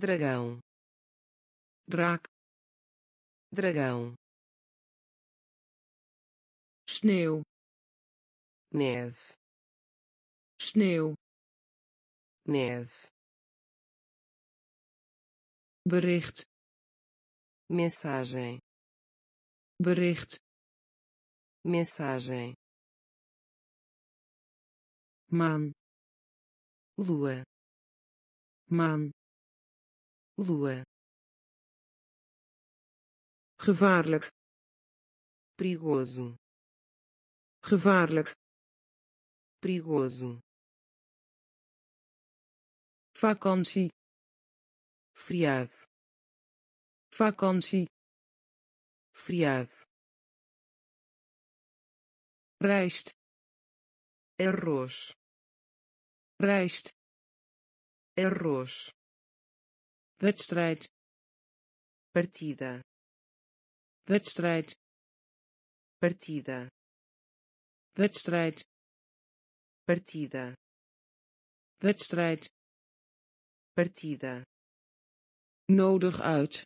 Dragão. Draak. Dragão. Sneeuw. Neve. Sneeuw. Neve. Bericht. Mensagem. Bericht. Mensagem. Maan. Lua. Maan. Lua. Gevaarlijk. Perigoso. Gevaarlijk. Perigoso. Vakantie. Feriado. Vakantie. Feriado. rijst, arroz, rijst, arroz, wedstrijd, partida, wedstrijd, partida, wedstrijd, partida, wedstrijd, partida, nodig uit,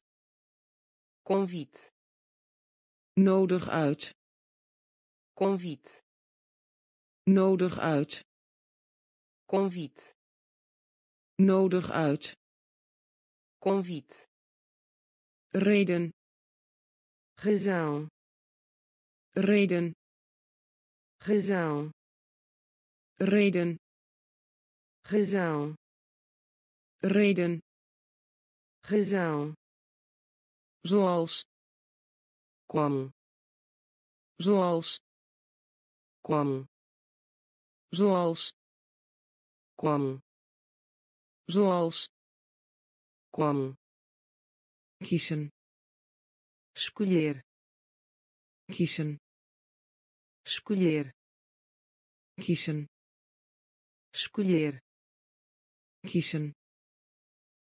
convite, nodig uit, convite, nodig uit, convite, nodig uit, convite, reden, razão, reden, razão, reden, razão, reden, razão, zoals, como, zoals, como, zoals, como, zoals, como, kiezen, escolher, kiezen, escolher, kiezen, escolher, kiezen,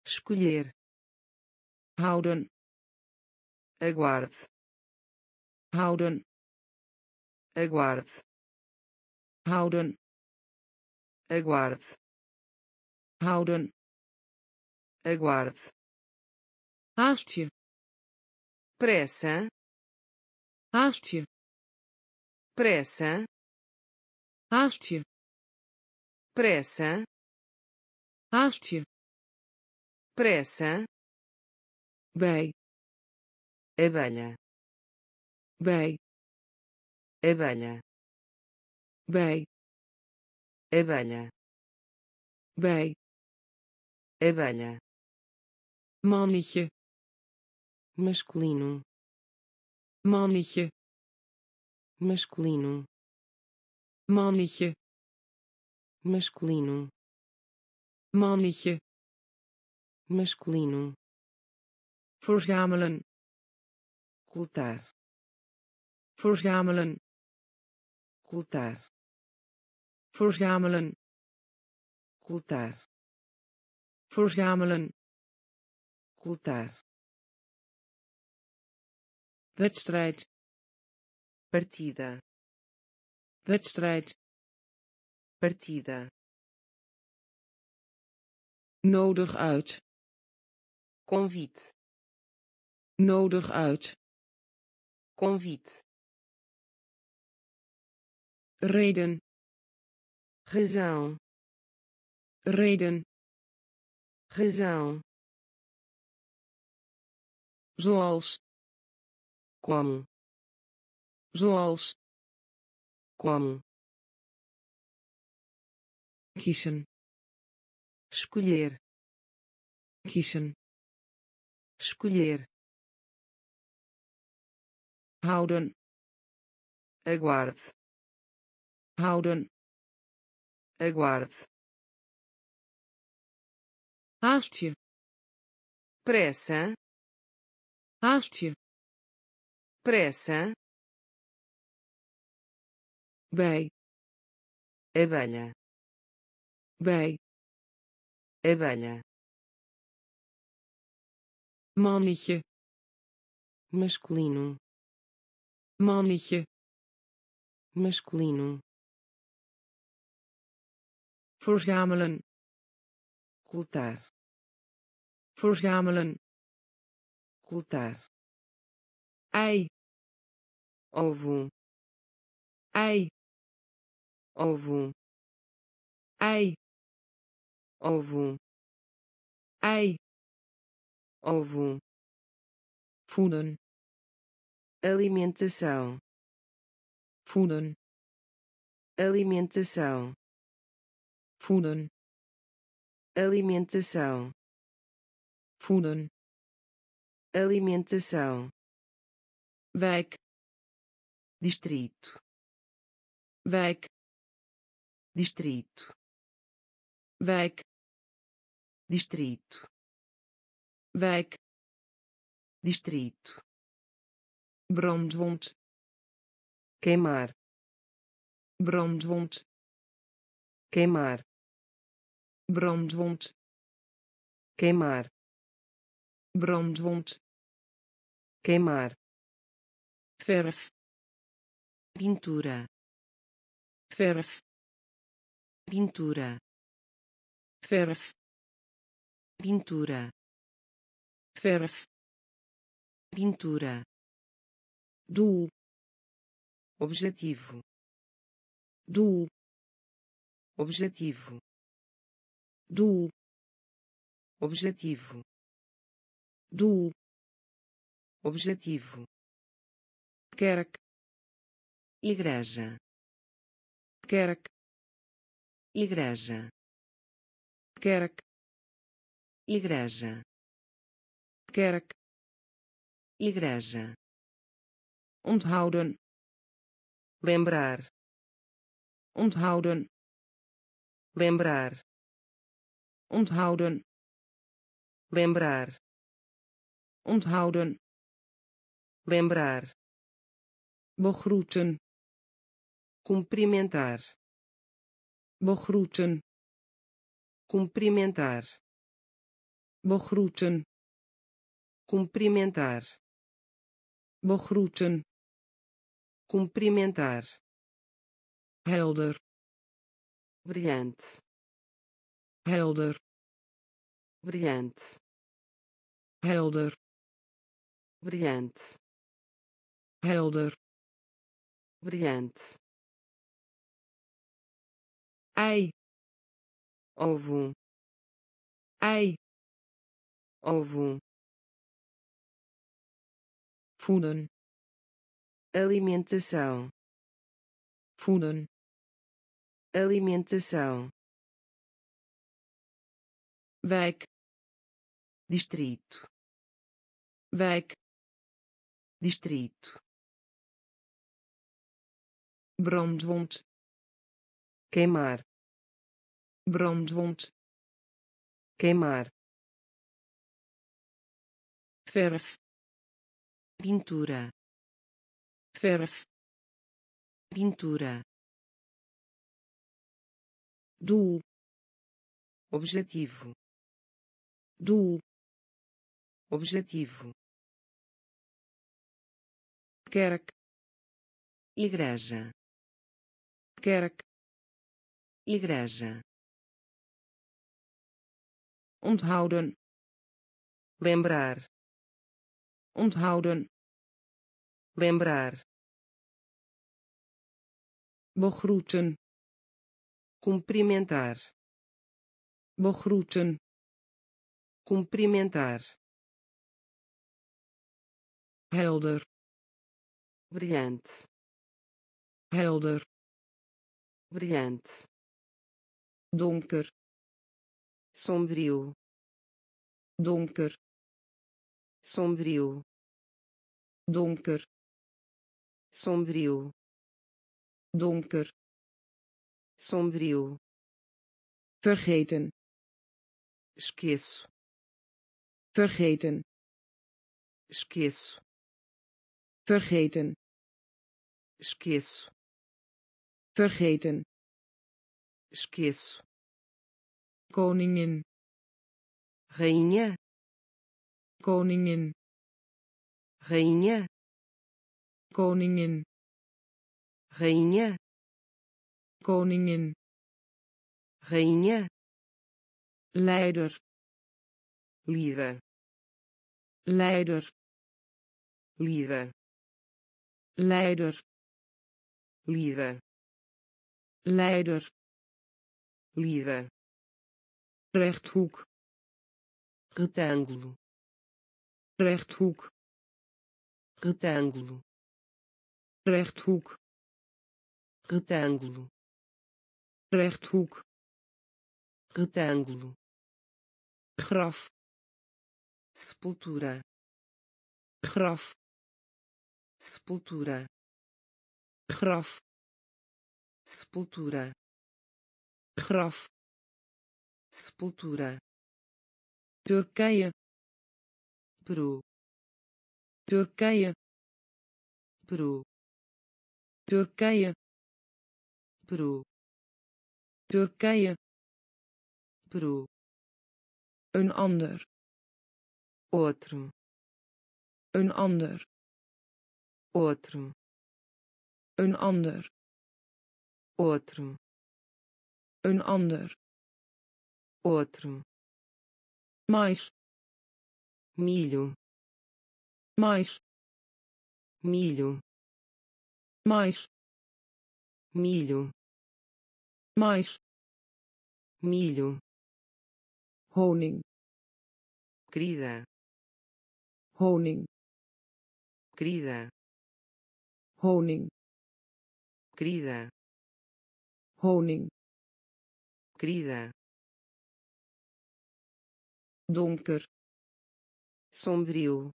escolher, houden, aguarde, houden, aguarde, houden, aguarde, houden, aguarde, haastje, pressa, haastje, pressa, haastje, pressa, haastje, pressa, bij, abelha, bij, abelha, bij, abelha, bij, abelha, mannetje, masculino, mannetje, masculino, mannetje, masculino, mannetje, masculino, verzamelen, cultar, verzamelen, cultar, verzamelen, cultar, verzamelen, cultar, wedstrijd, partida, wedstrijd, partida, nodig uit, convite, nodig uit, convite, reden, razão, reden, razão, zoals, como, zoals, como, kiezen, escolher, houden, aguarde, haastje, pressa, bij, abelha, mannetje, masculino, mannetje, masculino, verzamelen, cultar, verzamelen, cultar, ei, ovo, ei, ovo, ei, ovo, ei, ovo, voeden, alimentação, voeden, alimentação, voeden, alimentação, voeden, alimentação, wijk, distrito, wijk, distrito, wijk, distrito, wijk, distrito, brandwond, queimar, brandwond, queimar, brandwond, queimar, brandwond, queimar, verf, pintura, verf, pintura, verf, pintura, verf, pintura, doel, objetivo, doel, objetivo, doel, objetivo, doel, objetivo, kerk, igreja, kerk, igreja, kerk, igreja, kerk, igreja, onthouden, lembrar, onthouden, lembrar, onthouden, lembrar, onthouden, lembrar, begroeten, cumprimentar, begroeten, cumprimentar, begroeten, cumprimentar, begroeten, cumprimentar, helder, brilhante, helder, brilhante, helder, brilhante, helder, brilhante, ei, ovo, ei, ovo, voeden, alimentação, voeden, alimentação, wijk, distrito, wijk, distrito, brandwond, queimar, brandwond, queimar, verf, pintura, verf, pintura, doel, objetivo, doel, objetivo, kerk, igreja, kerk, igreja, onthouden, lembrar, onthouden, lembrar, begroeten, cumprimentar, begroeten, cumprimentar, helder, brilhante, helder, brilhante, donker, sombrio, donker, sombrio, donker, sombrio, donker, sombrio, vergeten, esqueço, vergeten, esqueço, vergeten, esqueço, vergeten, esqueço, koningin, rainha, koningin, rainha, koningin, rainha, koningin, rainha, leider, líder, leider, líder, leider, líder, leider, líder, rechthoek, retângulo, rechthoek, retângulo, rechthoek, retângulo, rechthoek, retângulo, graf, sepultura, graf, sepultura, graf, sepultura, graf, sepultura, Turquia, Peru, Turquia, Peru, Turquia, Peru. Turkije. Peru. Een ander. Otro. Een ander. Otro. Een ander. Otro. Een ander. Otro. Mais. Milho. Mais. Milho. Mais. Milho. Mais. Milho. Honing. Crida. Honing. Crida. Honing. Crida. Honing. Crida. Donker. Sombrio.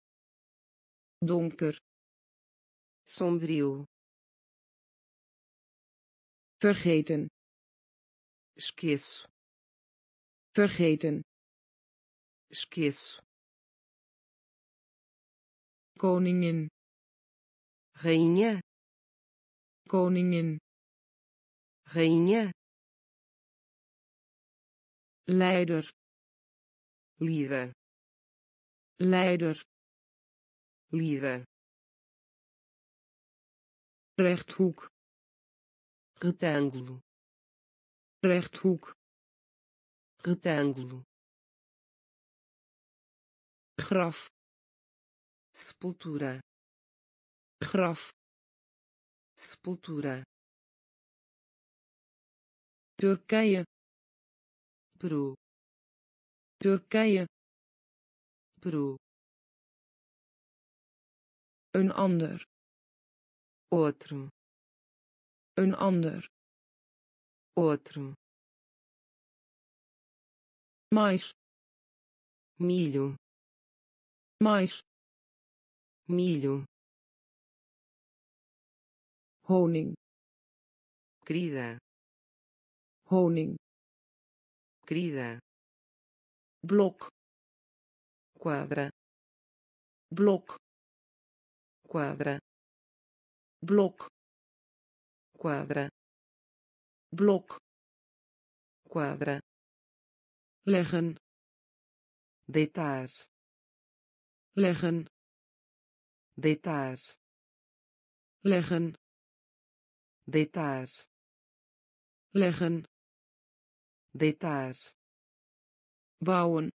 Donker. Sombrio. Vergeten. Esqueço. Vergeten. Esqueço. Koningin. Rainha. Koningin. Rainha. Leider. Líder. Leider. Líder. Rechthoek. Retângulo. Rechthoek. Retângulo. Graf. Sepultura. Graf. Sepultura. Turquia. Peru. Turquia. Peru. Een ander. Outro. Een ander. Outro. Mais. Milho. Mais. Milho. Honing. Crida. Honing. Crida. Blok. Quadra. Blok. Quadra. Blok. Quadra. Blok. Quadra. Leggen. Deitar. Leggen. Deitar. Leggen. Deitar. Leggen. Deitar. Bouwen.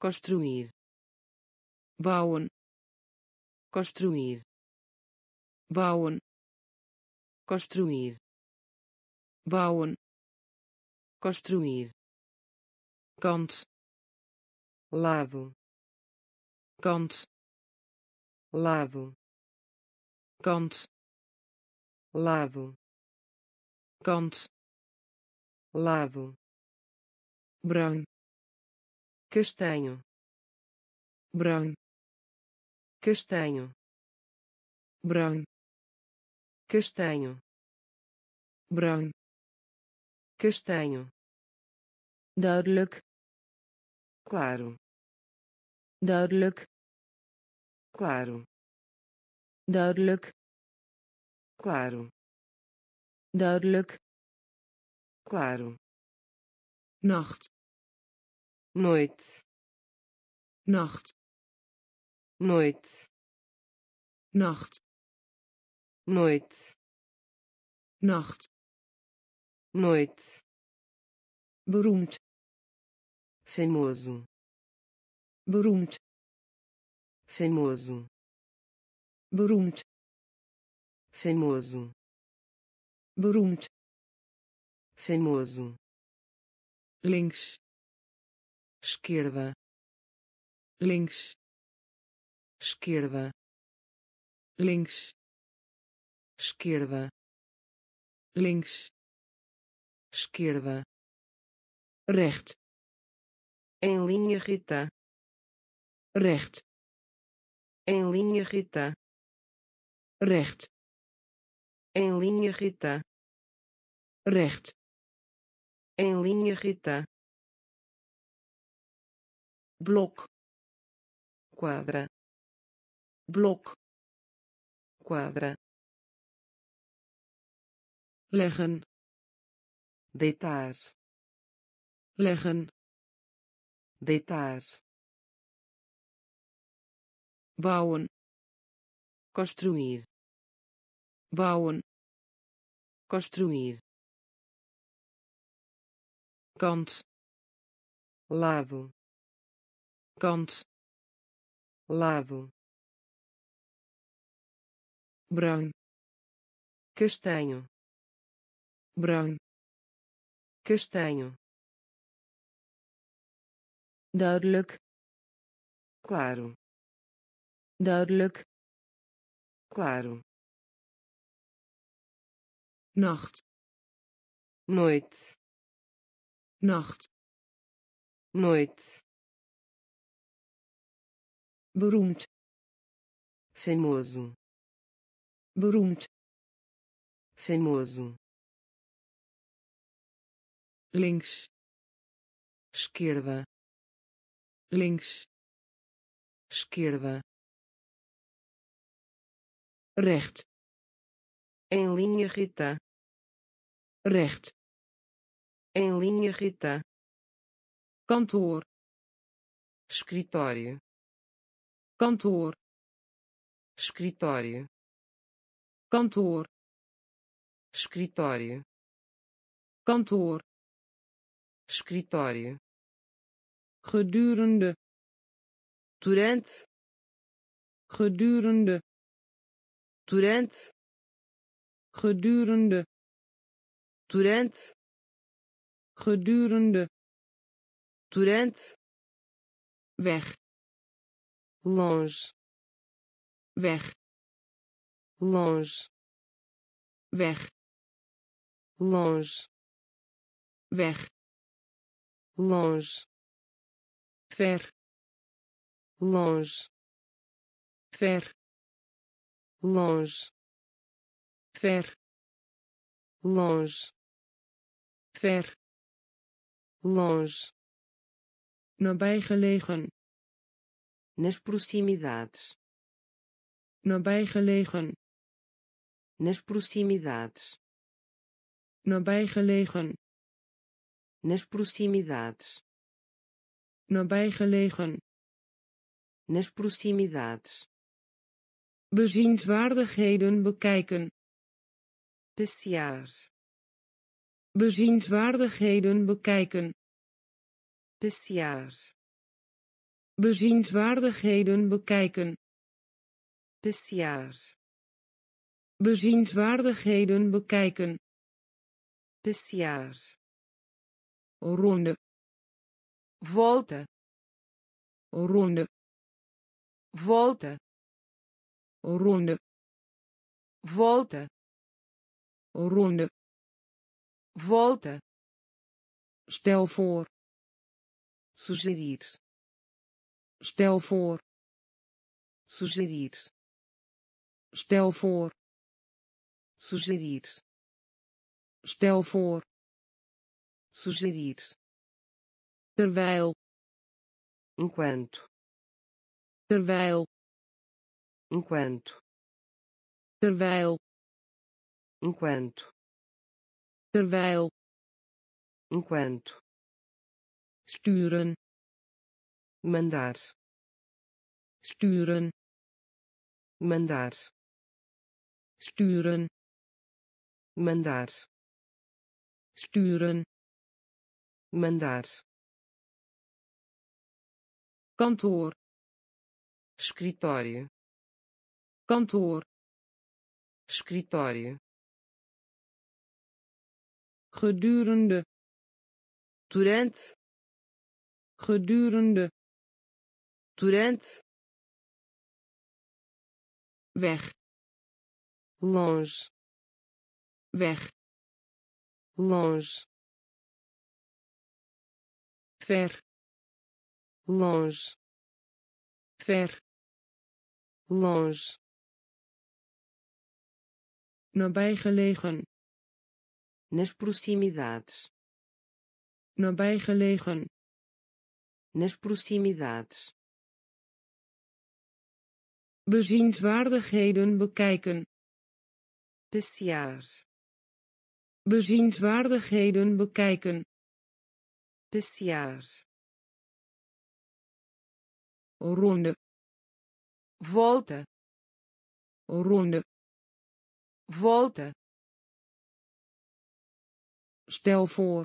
Construir. Bouwen. Construir. Bouwen. Construir. Bouwen. Construir. Kant. Lado. Kant. Lado. Kant. Lado. Kant. Lado. Bruin. Castanho. Bruin. Castanho. Bruin. Castanho. Bruin. Castanho. Duidelijk. Claro. Duidelijk. Claro. Duidelijk. Claro. Duidelijk. Claro. Nacht. Nooit. Nacht. Nooit. Nacht. Nooit. Nacht. Nooit. Beroemd. Famoso. Beroemd. Famoso. Beroemd. Famoso. Beroemd. Famoso. Links. Esquerda. Links. Esquerda. Links. Esquerda. Links. Esquerda. Recht. Em linha reta. Recht. Em linha reta. Recht. Em linha reta. Recht. Em linha reta. Blok. Quadra. Blok. Quadra. leggen, deitar, leggen, deitar, bouwen, construir, kant, lado, bruin, castanho, duidelijk, claro, nacht, nooit, beroemd, famoso, links, esquerda, recht, em linha reta, kantoor, escritório, kantoor, escritório, kantoor, escritório, gedurende, weg, longe, weg, longe, weg, longe, ver, longe, ver, longe, ver, longe, ver, longe, nabijgelegen, nas proximidades, nabijgelegen, nas proximidades, nabijgelegen, nas proximidades, nabijgelegen, nas proximidades, bezienswaardigheden bekijken, passear, bezienswaardigheden bekijken, passear, bezienswaardigheden bekijken, passear, ronde, volta, stel voor, sugerir, terwijl enquanto, sturen, mandar, kantoor, escritório, gedurende, durante, weg, longe, ver, longe, nabijgelegen, nas proximidades, bezienswaardigheden bekijken, passear, Bezienswaardigheden bekijken. Besjaar. Ronde. Volta. Ronde. Volta. Stel voor.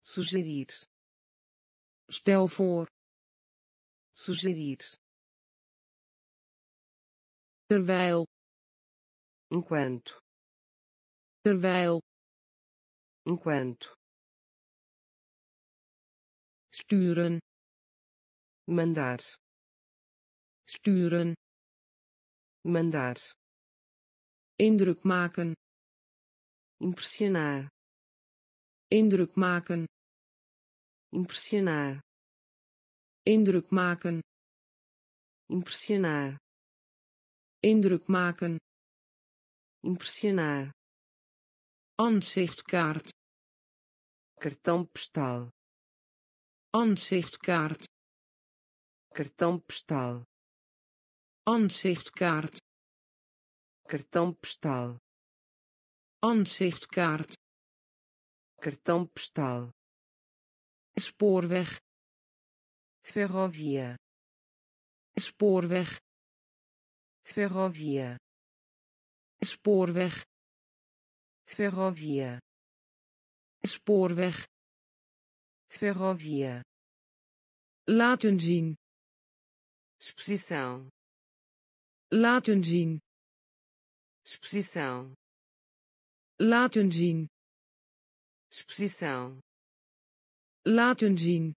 Sugerir. Stel voor. Sugerir. Terwijl. Enquanto. Terwijl. Enquanto. Sturen. Mandar. Sturen. Mandar. Indruk maken. Impressionar. Indruk maken. Impressionar. Indruk maken. Impressionar. Indruk maken. Impressionar. Aanzichtkaart. Cartão postal. Aanzichtkaart. Cartão postal. Aanzichtkaart. Cartão postal. Aanzichtkaart. Cartão postal. Spoorweg. Ferrovia. Spoorweg. Ferrovia. Spoorweg. Ferrovia. Spoorweg. Ferrovia. Laten zien. Exposição. Laten zien. Exposição. Laten zien. Exposição. Laten zien.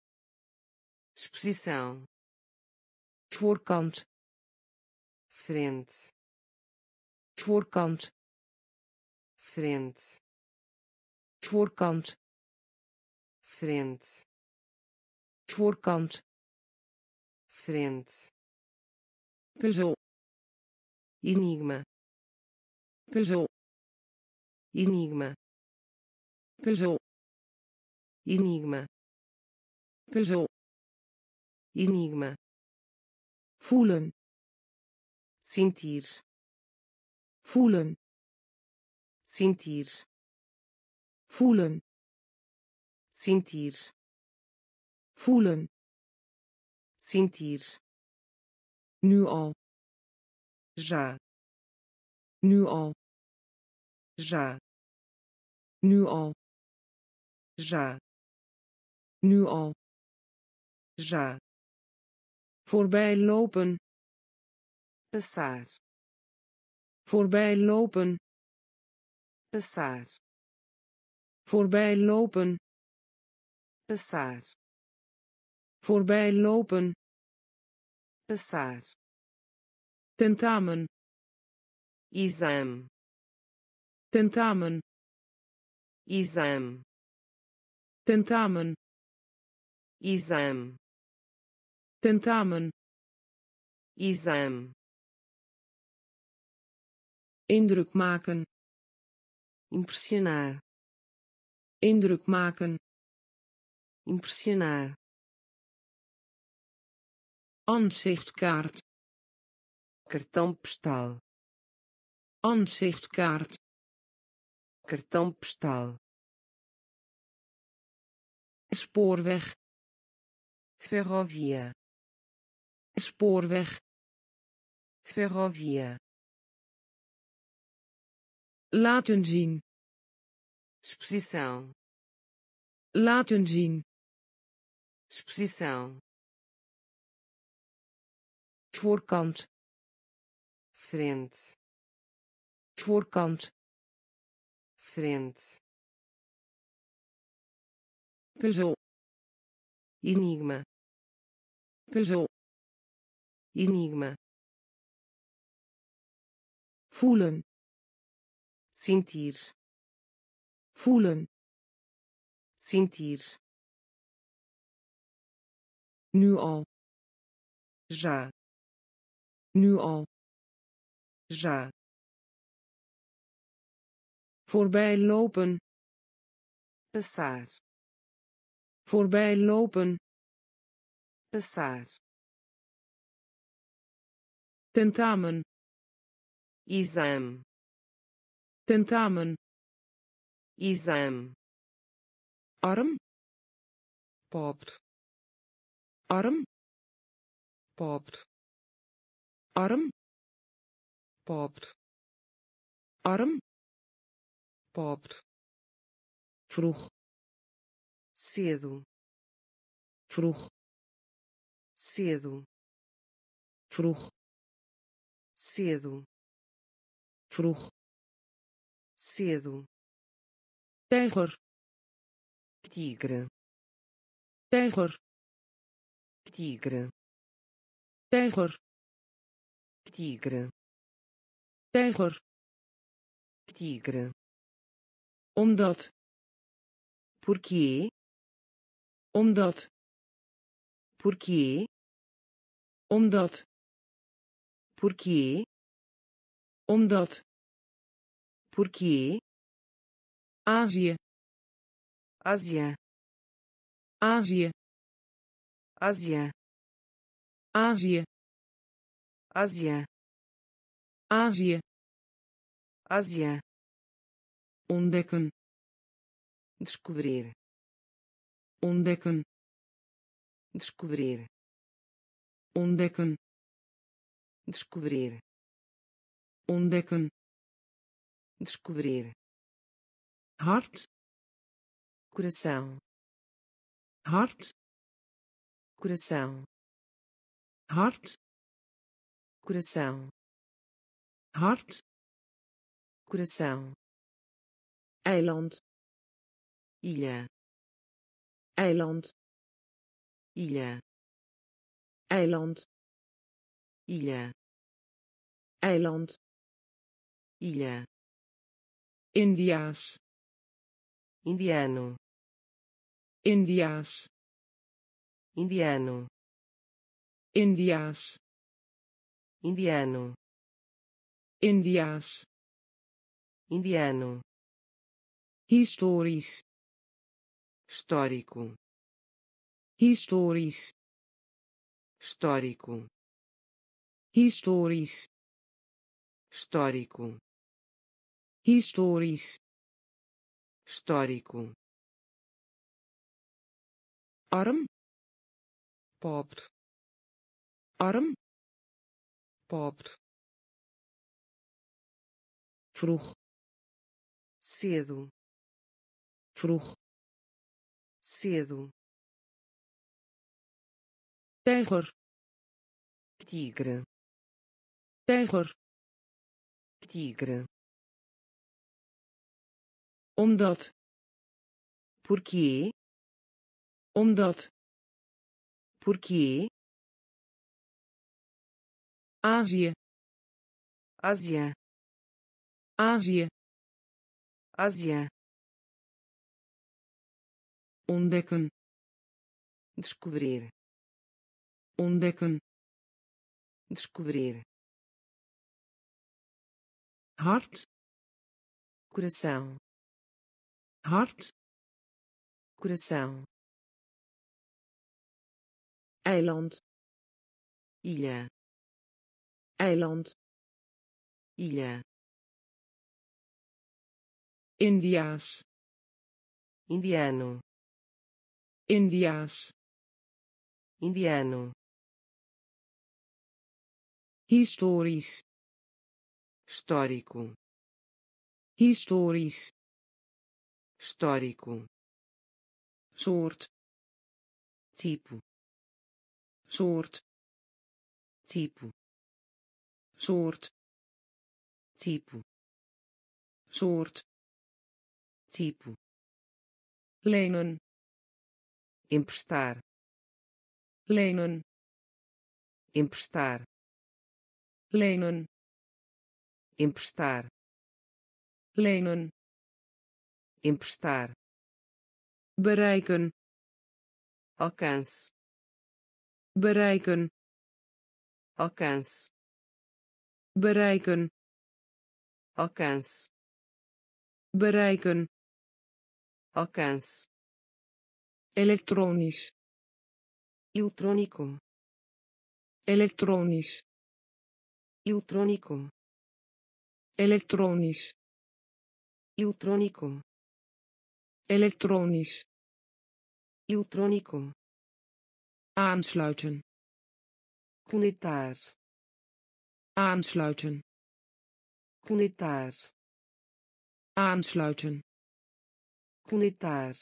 Exposição. Voorkant. Frente. Voorkant. Frente. Voorkant. Frente. Voorkant. Frente. Puzzel. Enigma. Puzzel. Enigma. Puzzel. Enigma. Puzzel. Enigma. Voelen. Sentir. Voelen. Sentir. Voelen. Sentir. Voelen. Sentir. Nu al. Já. Nu al. Já. Nu al. Já. Nu al. Já. Voorbij lopen. Passar. Voorbij lopen. Passar. Voorbij lopen. Passar. Voorbij lopen. Passar. Tentamen. Exame. Tentamen. Exame. Tentamen. Exame. Tentamen. Exame. Indruk maken. Impressionar. Indruk maken. Impressionar. Aanzichtkaart. Cartão postal. Aanzichtkaart. Cartão postal. Spoorweg. Ferrovia. Spoorweg. Ferrovia. Laten zien. Exposição. Laten zien. Exposição. Voorkant. Frente. Voorkant. Frente. Puzzel. Enigma. Puzzel. Enigma. Voelen. Sentir. Voelen. Sentir. Nu al. Já. Nu al. Já. Voorbij lopen. Passar. Voorbij lopen. Passar. Tentamen. Exame. Tentamen. Exam. Arm. Popt. Arm. Popt. Arm. Popt. Arm. Popt. Vroeg. Cedo. Vroeg. Cedo. Vroeg. Cedo. Vroeg. Cedo. Tijger. Tigre. Tijger. Tigre. Tijger. Tigre. Tijger. Tigre. Omdat. Porquê? Omdat. Porquê? Omdat. Porquê? Omdat. Porquê? Ásia. Ásia. Ásia. Ásia. Ásia. Ásia. Ásia. Ásia. Ontdekken. Descobrir. Ontdekken. Descobrir. Ontdekken. Descobrir. Ontdekken. Descobrir. Hart. Coração. Hart. Coração. Hart. Coração. Hart. Coração. Eiland. Ilha. Eiland. Ilha. Eiland. Ilha. Eiland. Ilha. Indiaas. Indiano. Indiaas. Indiano. Indiaas. Indiano. Indiaas. Indiano. Historisch. Histórico. Historisch. Histórico. Historisch. Histórico. Historisch. Histórico. Arm. Popt. Arm. Popt. Vroeg. Cedo. Vroeg. Cedo. Tijger. Tigre. Tijger. Tigre. Omdat. Porquê? Omdat. Porquê? Ásia. Ásia. Ásia. Ásia. Ontdekken. Descobrir. Ontdekken. Descobrir. Hart. Coração. Hart. Coração. Eiland. Ilha. Eiland. Ilha. Indiaas. Indiano. Indiaas. Indiano. Historisch. Histórico. Historisch. Histórico. Soort. Tipo. Soort. Tipo. Soort. Tipo. Soort. Tipo. Lenen. Emprestar. Lenen. Emprestar. Lenen. Emprestar. Lenen. Emprestar. Bereiken. Alcance. Bereiken. Alcance. Bereiken. Alcance. Bereiken. Alcance. Elektronisch. Eletrónico. Elektronisch. Eletrónico. Elektronisch. Eletrónico. Elektronisch. Iltronico. Aansluiten. Conectar. Aansluiten. Conectar. Aansluiten. Conectar.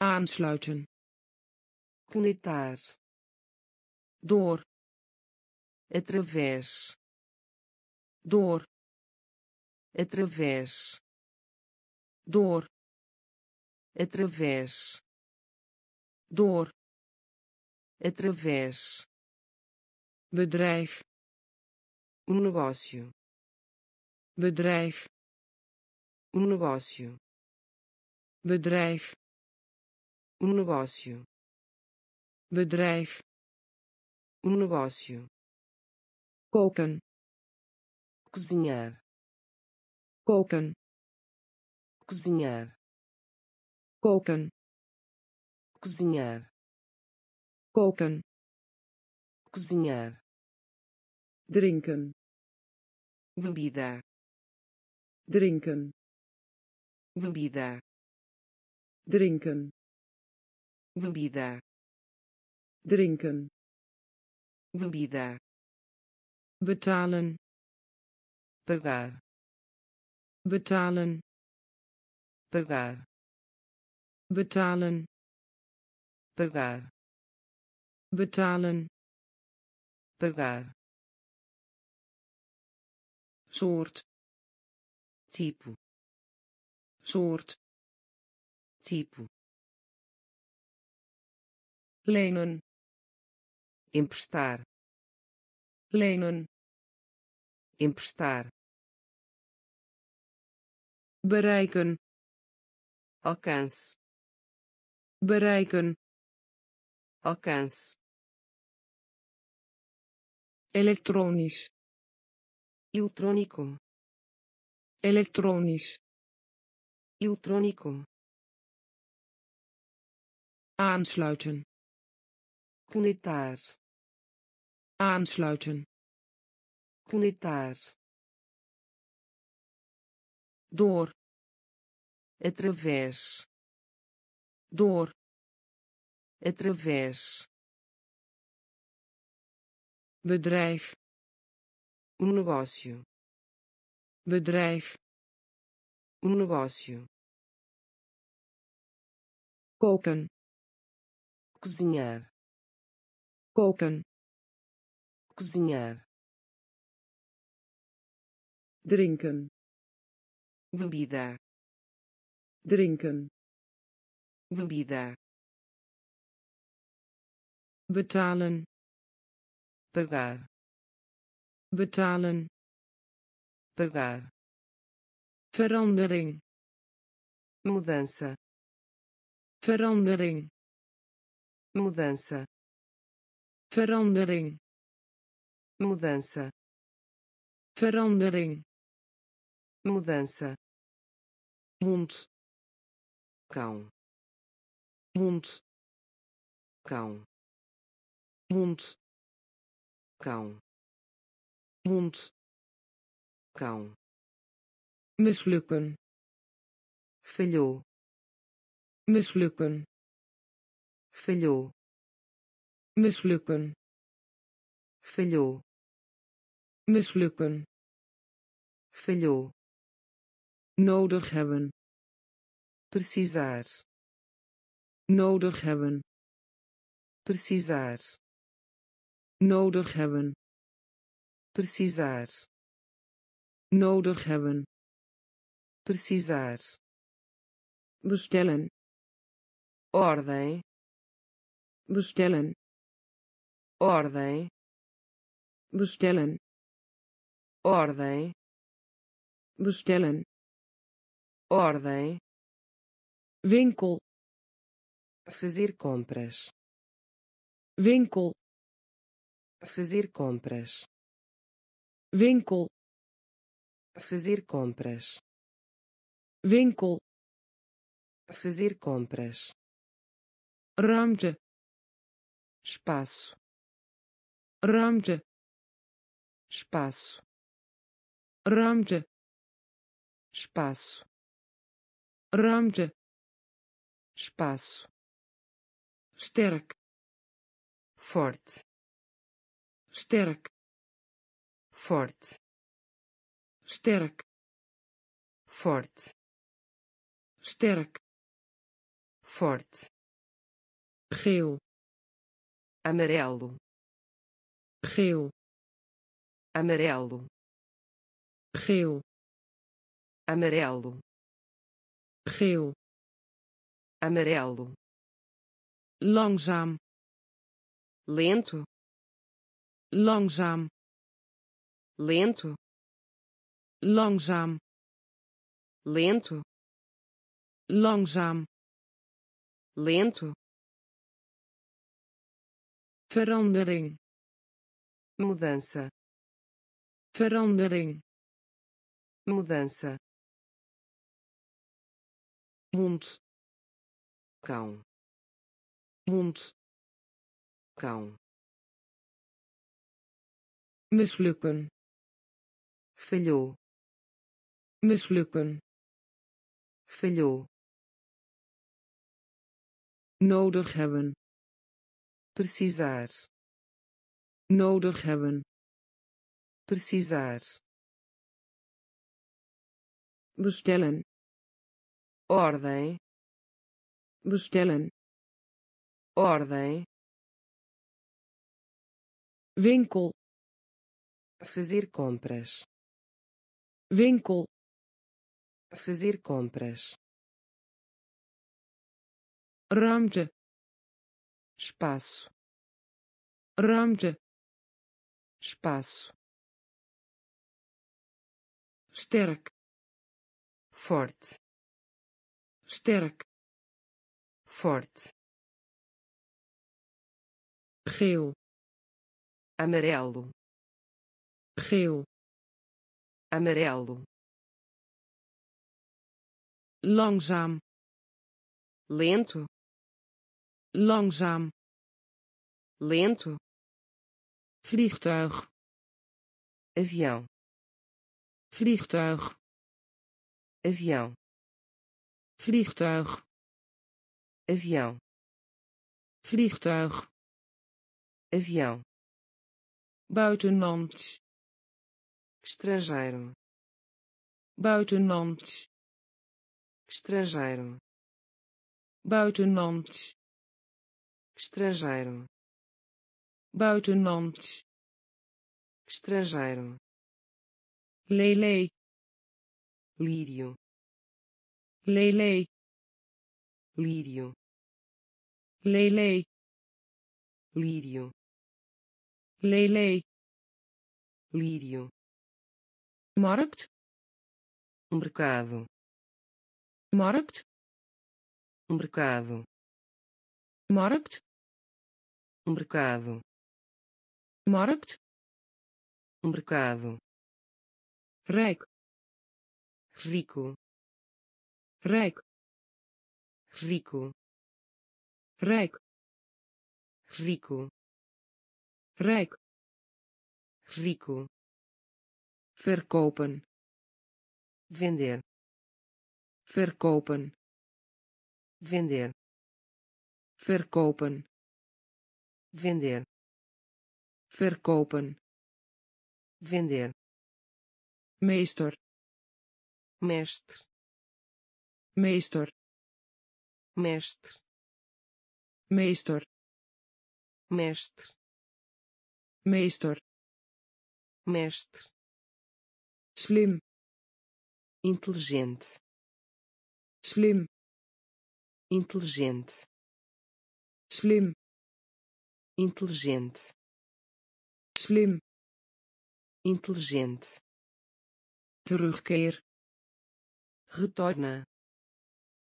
Aansluiten. Conectar. Door. Através. Door. Através. Door. Através. Door. Através. Bedrijf. Negócio. Bedrijf. Negócio. Bedrijf. Negócio. Bedrijf. Negócio. Koken. Cozinhar. Koken. Cozinhar. Koken. Cozinhar. Koken. Cozinhar. Drinken. Bebida. Drinken. Bebida. Drinken. Bebida. Drinken. Bebida. Betalen. Pagar. Betalen. Pagar. Betalen. Pagar. Betalen. Pagar. Soort. Tipo. Soort. Tipo. Lenen. Emprestar. Lenen. Emprestar. Bereiken. Alcance. Bereiken. Alcance. Elektronisch. Iltronico. Elektronisch. Iltronico. Aansluiten. Conectar. Aansluiten. Conectar. Door. Através. Door. Através. Bedrijf. Negócio. Bedrijf. Negócio. Koken. Cozinhar. Koken. Cozinhar. Drinken. Bebida. Drinken. Bebida. Betalen. Pagar. Betalen. Pagar. Verandering. Mudança. Verandering. Mudança. Verandering. Mudança. Verandering. Mudança. Hond. Cão. Hond. Cão. Hond. Cão. Hond. Cão. Mislukken. Falhou. Mislukken. Falhou. Mislukken. Falhou. Mislukken. Falhou. Nodig hebben. Precisar. Nodig hebben. Precisar. Nodig hebben. Precisar. Nodig hebben. Precisar. Bestellen. Ordem. Bestellen. Ordem. Bestellen. Ordem. Bestellen. Ordem. Winkel. Fazer compras. Winkel. Fazer compras. Winkel. Fazer compras. Winkel. Fazer compras. Ruimte. Espaço. Ruimte. Espaço. Ruimte. Espaço. Ruimte. espaço, sterk, forte, sterk, forte, rio, amarelo, rio, amarelo, rio, amarelo, langzaam, lento, langzaam, lento, langzaam, lento, verandering, mudança, hond, cão, mislukken, falhou, nodig hebben, precisar, bestellen, ordem, winkel, fazer compras, ruimte, espaço, sterk, forte, rio, amarelo, langzaam, lento, vliegtuig, avião, vliegtuig, avião, vliegtuig, avião, buitenlands, estrangeiro, buitenlands, estrangeiro, buitenlands, estrangeiro, lelei, lírio, lelei, lírio, lelei, lírio, markt, mercado, markt, mercado, markt, mercado, rijk, rico, rijk, rico, rijk, rico, verkopen, vender, verkopen, vender, verkopen, vender, meester, slim, inteligente, slim, inteligente, slim, inteligente, terugkeer, retorna,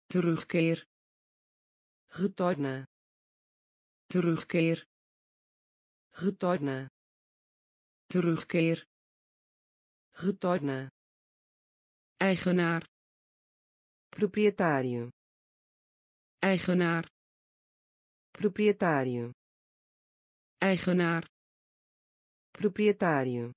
terugkeer, retorna, terugkeer, retorna, eigenaar, proprietário, eigenaar, proprietário, eigenaar, proprietário,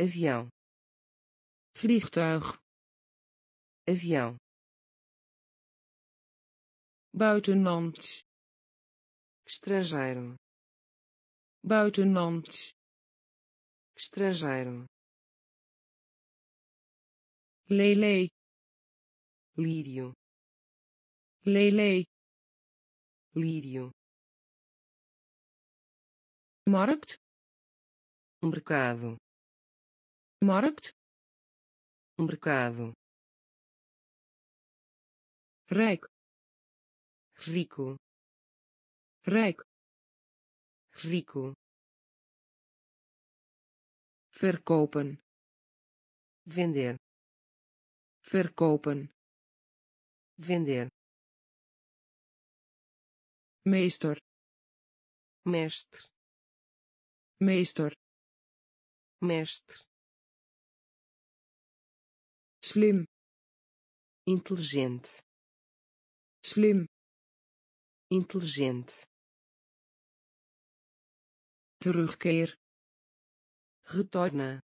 avião, vliegtuig, avião, buitenland, estrangeiro, buitenland, estrangeiro, lelei, lírio, lelei, lírio, markt, mercado, markt, mercado, rijk, rico, rijk, rico, verkopen, vender, verkopen, vender, meester, meester, meester, meester, slim, inteligente, slim, inteligente, terugkeer, retorna,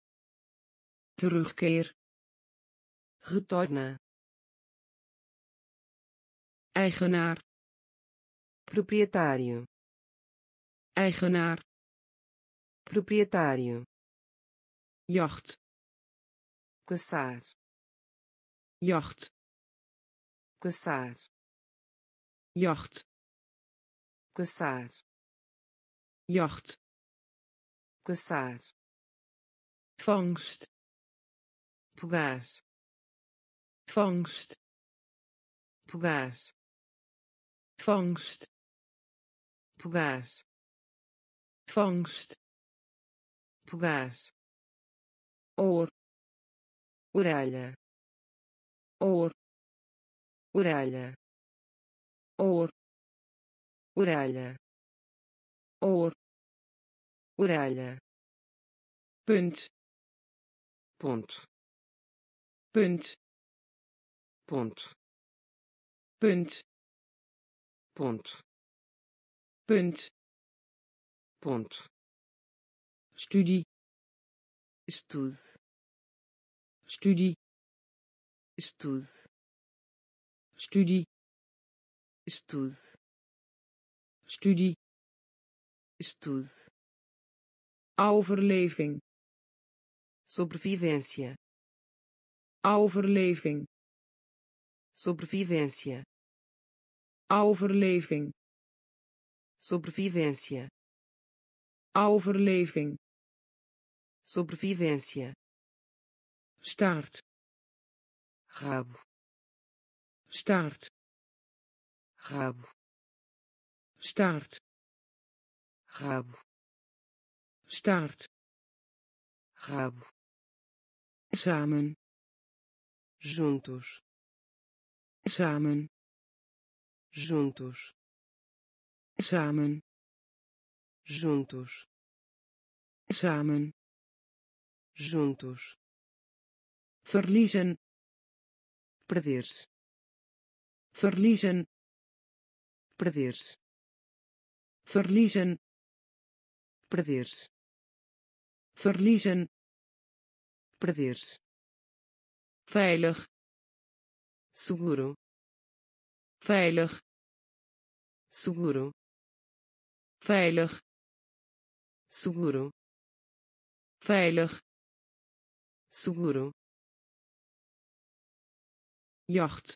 terugkeer, retorna, eigenaar, proprietário, eigenaar, proprietário, jacht, caçar, jacht, caçar, jacht, caçar, jacht, caçar, vangst, pegar, vangst, pegar, vangst, pegar, vangst, pegar, oor, orelha, oor, orelha, oor, orelha, oor, orelha, punt, punt, punt, punt, punt, punt, punt, punt, studie, estude, studie, estude, studie, estude, studie, estude, overleving, sobrevivência, overleving, sobrevivência, overleving, sobrevivência, overleving, sobrevivência, staart, rabo, staart, rabo, staart, rabo, staart, rabo, samen, juntos, samen, juntos, samen, juntos, samen, juntos, verliezen, perder-se, verliezen, perder-se, verliezen, perder-se, verliezen, perder-se, veilig, seguro, veilig, seguro, veilig, seguro, veilig, seguro, jacht,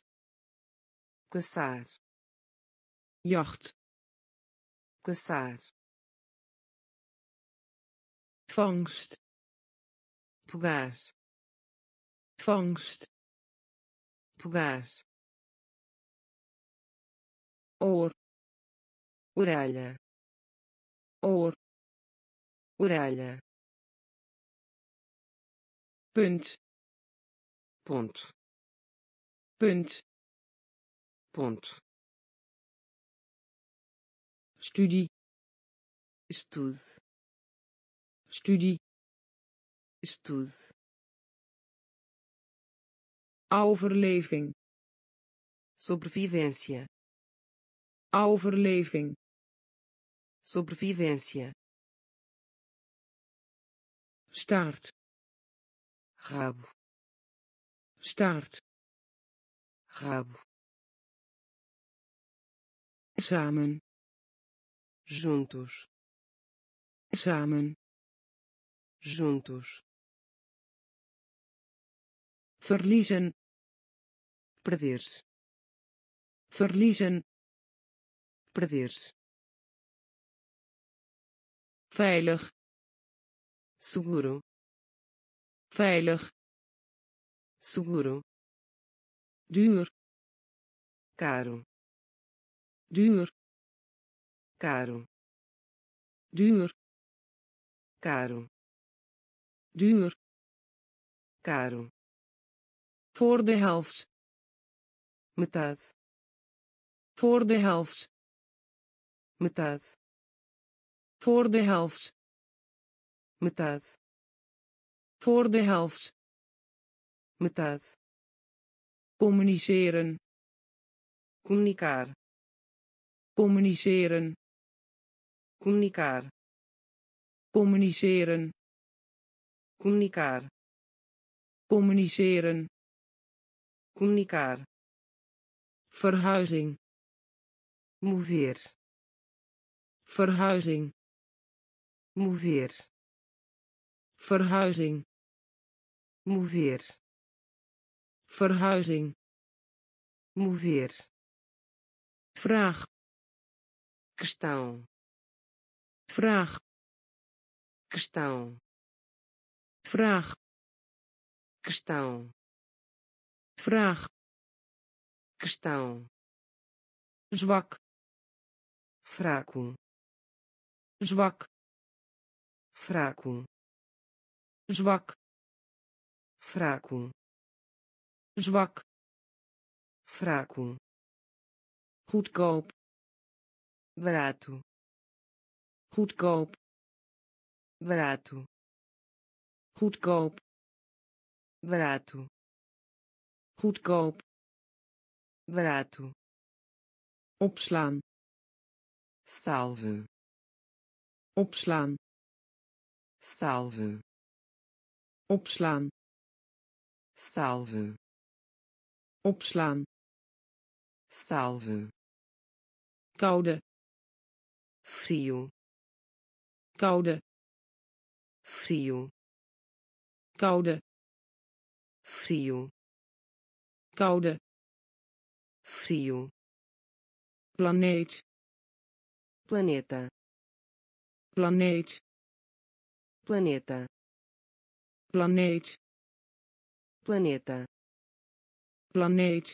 caçar, jacht, caçar, vangst, pegar, vangst, pegar, oor, orelha, oor, orelha, punt, punt, punt, punt, studie, estude, studie, estude, overleving, sobrevivência, overleving, sobrevivência, staart, Rauw. Staart. Rauw. Samen. Juntos. Samen. Juntos. Verliezen. Perder-se. Verliezen. Perder-se. Veilig. Seguro. Veilig. Seguro. Duur. Caro. Duur. Caro. Duur. Caro. Duur. Caro. Voor de helft. Metade. Voor de helft. Metade. Voor de helft. Metade. Voor de helft. Metade. Communiceren. Comunicar. Communiceren. Comunicar. Communiceren. Comunicar. Communiceren. Comunicar. Verhuizing. Mover. Verhuizing. Mover. Verhuizing. Mover. Verhuizing. Mover. Vraag. Questão. Vraag. Questão. Vraag. Questão. Vraag. Questão. Zwak. Fraco. Zwak. Fraco. Zwak. Fraco. Zwak. Fraco. Goedkoop. Barato. Goedkoop. Barato. Goedkoop. Barato. Goedkoop. Barato. Opslaan. Salve. Opslaan. Salve. Opslaan. Salve. Opslaan. Salve. Koude. Frio. Koude. Frio. Koude. Frio. Koude. Frio. Planeet. Planeta. Planeet. Planeta. Planeet. Planeta. Planeet.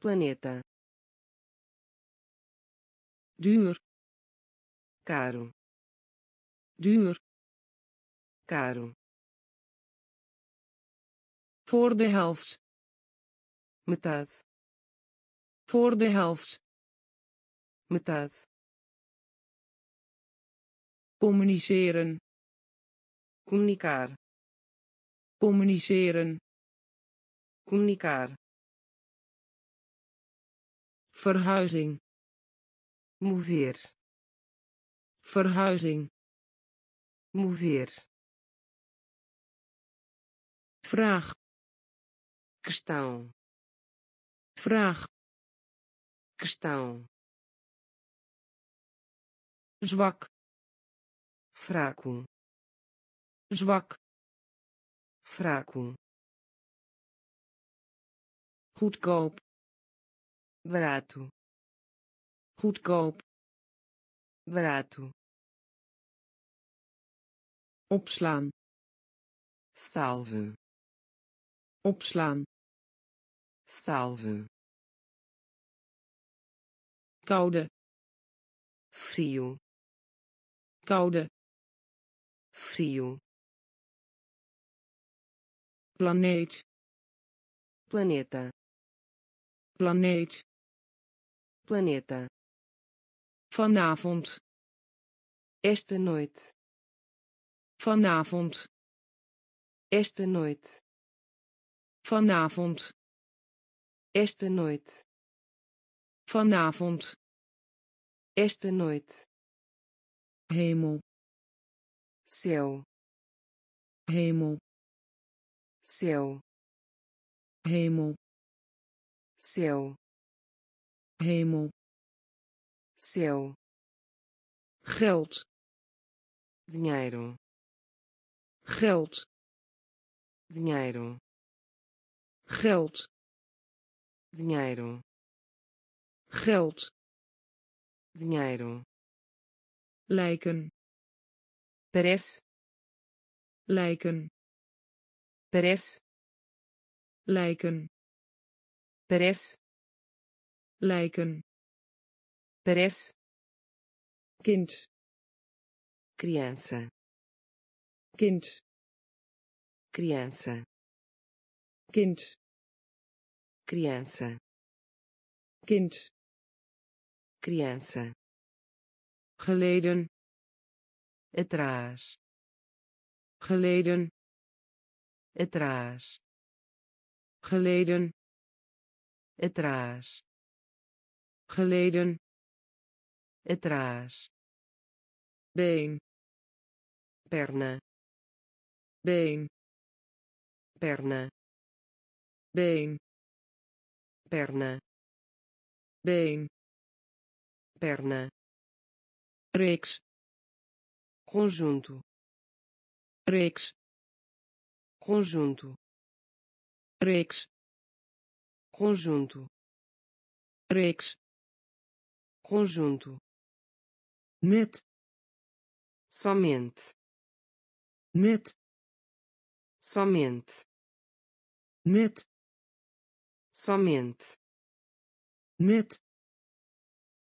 Planeta. Duur. Caro. Duur. Caro. Voor de helft. Metade. Voor de helft. Metade. Communiceren. Comunicar. Communiceren. Comunicar. Verhuizing. Mover. Verhuizing. Mover. Vraag. Questão. Vraag. Questão. Zwak. Fraco. Zwak. Fraco. Goedkoop. Barato. Goedkoop. Barato. Opslaan. Salve. Opslaan. Salve. Koude. Frio. Koude. Frio. Planeet. Planeta. Planeet. Planeta. Vanavond. Esta noite. Vanavond. Esta noite. Vanavond. Esta noite. Vanavond. Esta noite. Hemel. Céu. Hemel. Céu. Hemel. Céu. Hemel. Céu. Geld. Dinheiro. Geld. Dinheiro. Geld. Dinheiro. Geld. Dinheiro. Lijken. Peres. Lijken. Peres. Lijken. Peres. Lijken. Peres. Kind. Criança. Kind. Criança. Kind. Criança. Kind. Criança. Geleden. Atrás. Geleden. Atrás. Geleden. Atrás. Geleden. Atrás. Been. Perna. Been. Perna. Been. Perna. Been. Perna. Reeks. Conjunto. Reeks. Conjunto. Reeks. Conjunto. Reeks. Conjunto. Net. Somente. Net. Somente. Net. Somente. Net.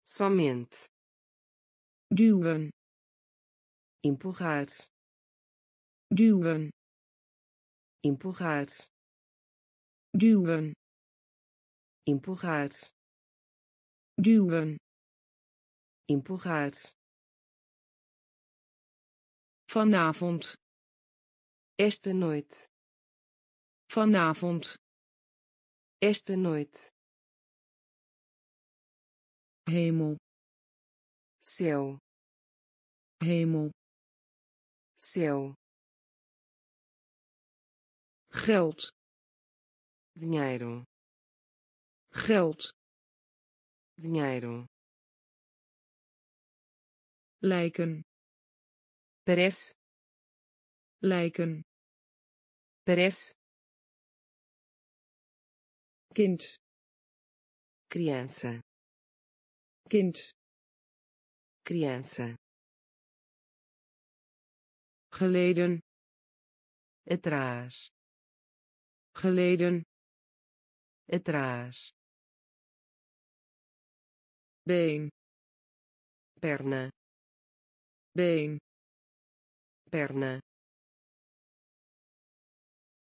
Somente. Duwen. Empurrar. Duwen. Empurrar. Duwen. Empurrar. Duwen. Empurrar. Vanavond. Esta noite. Vanavond. Esta noite. Hemel. Céu. Hemel. Céu. Geld. Dinheiro. Geld. Dinheiro. Lijken. Peres. Lijken. Peres. Kind. Criança. Kind. Criança. Geleden. Atrás. Geleden. Atrás. Been. Perna. Been. Perna.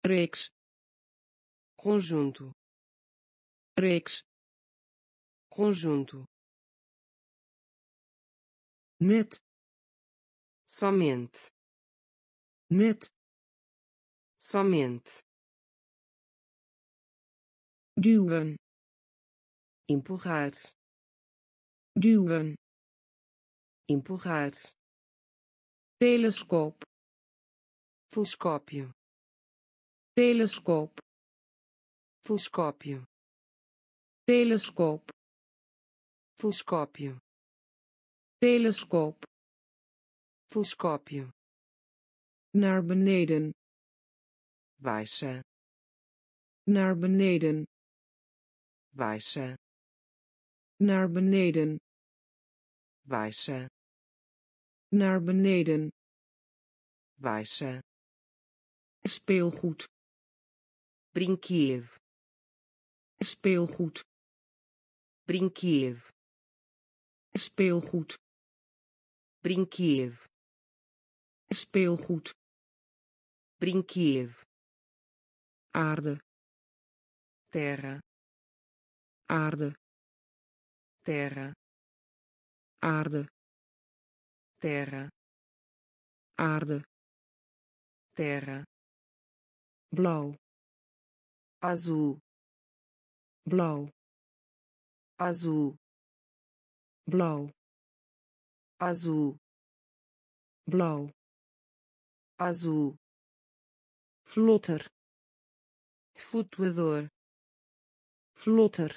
Reeks. Conjunto. Reeks. Conjunto. Net. Somente. Net. Somente. Duwen. Empurrar. Duwen. Empurrar. Telescoop. Telescópio. Telescoop. Telescópio. Telescoop. Telescópio. Telescoop. Telescópio. Naar beneden. Wijzen. Naar beneden. Wijzen. Naar beneden. Wijzen. Naar beneden. Wijzen. Speelgoed. Brinquedo. Speelgoed. Brinquedo. Speelgoed. Brinquedo. Speelgoed. Brinquedo. Aarde. Terra. Aarde. Terra. Aarde. Terra. Aarde. Terra. Blauw. Azul. Blauw. Azul. Blauw. Azul. Blauw. Azul. Vlotter. flutuador, vlotter,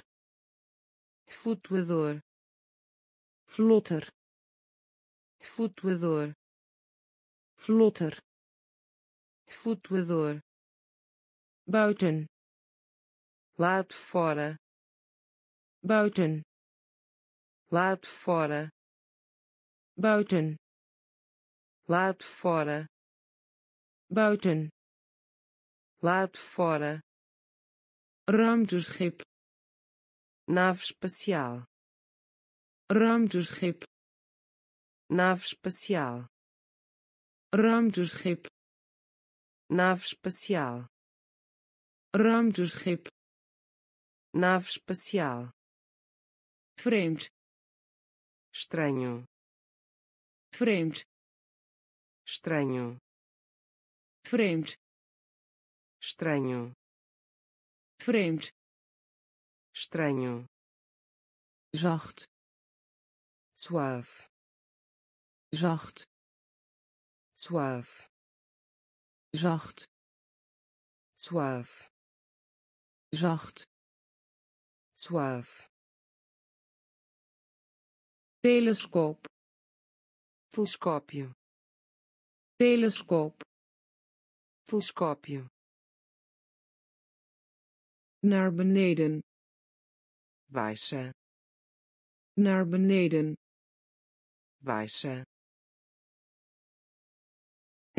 flutuador, vlotter, flutuador, vlotter, flutuador, buiten, lado fora, buiten, lado fora, buiten, lado fora, buiten, lado fora, ruimteschip, nave espacial, ruimteschip, nave espacial, ruimteschip, nave espacial, ruimteschip, nave espacial, vreemd, estranho, vreemd, estranho, vreemd, estranho, vreemd, estranho, zacht, suave, zacht, suave, zacht, suave, zacht, suave, telescoop, telescópio, telescoop, telescópio, naar beneden, wijzen, naar beneden, wijzen,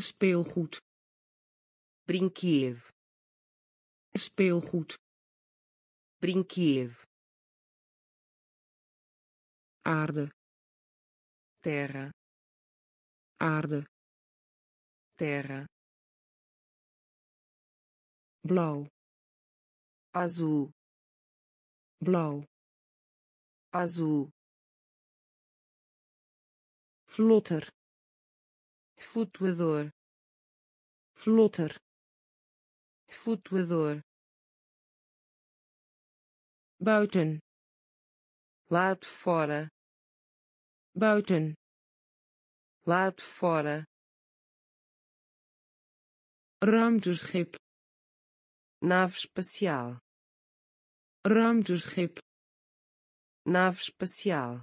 speelgoed, brinquedo, speelgoed, brinquedo, aarde, terra, aarde, terra, blauw, azul, blauw, azul, vlotter, flutuador, vlotter, flutuador, buiten, lado fora, buiten, lado fora, ruimteschip, nave espacial, ruimteschip, nave espacial,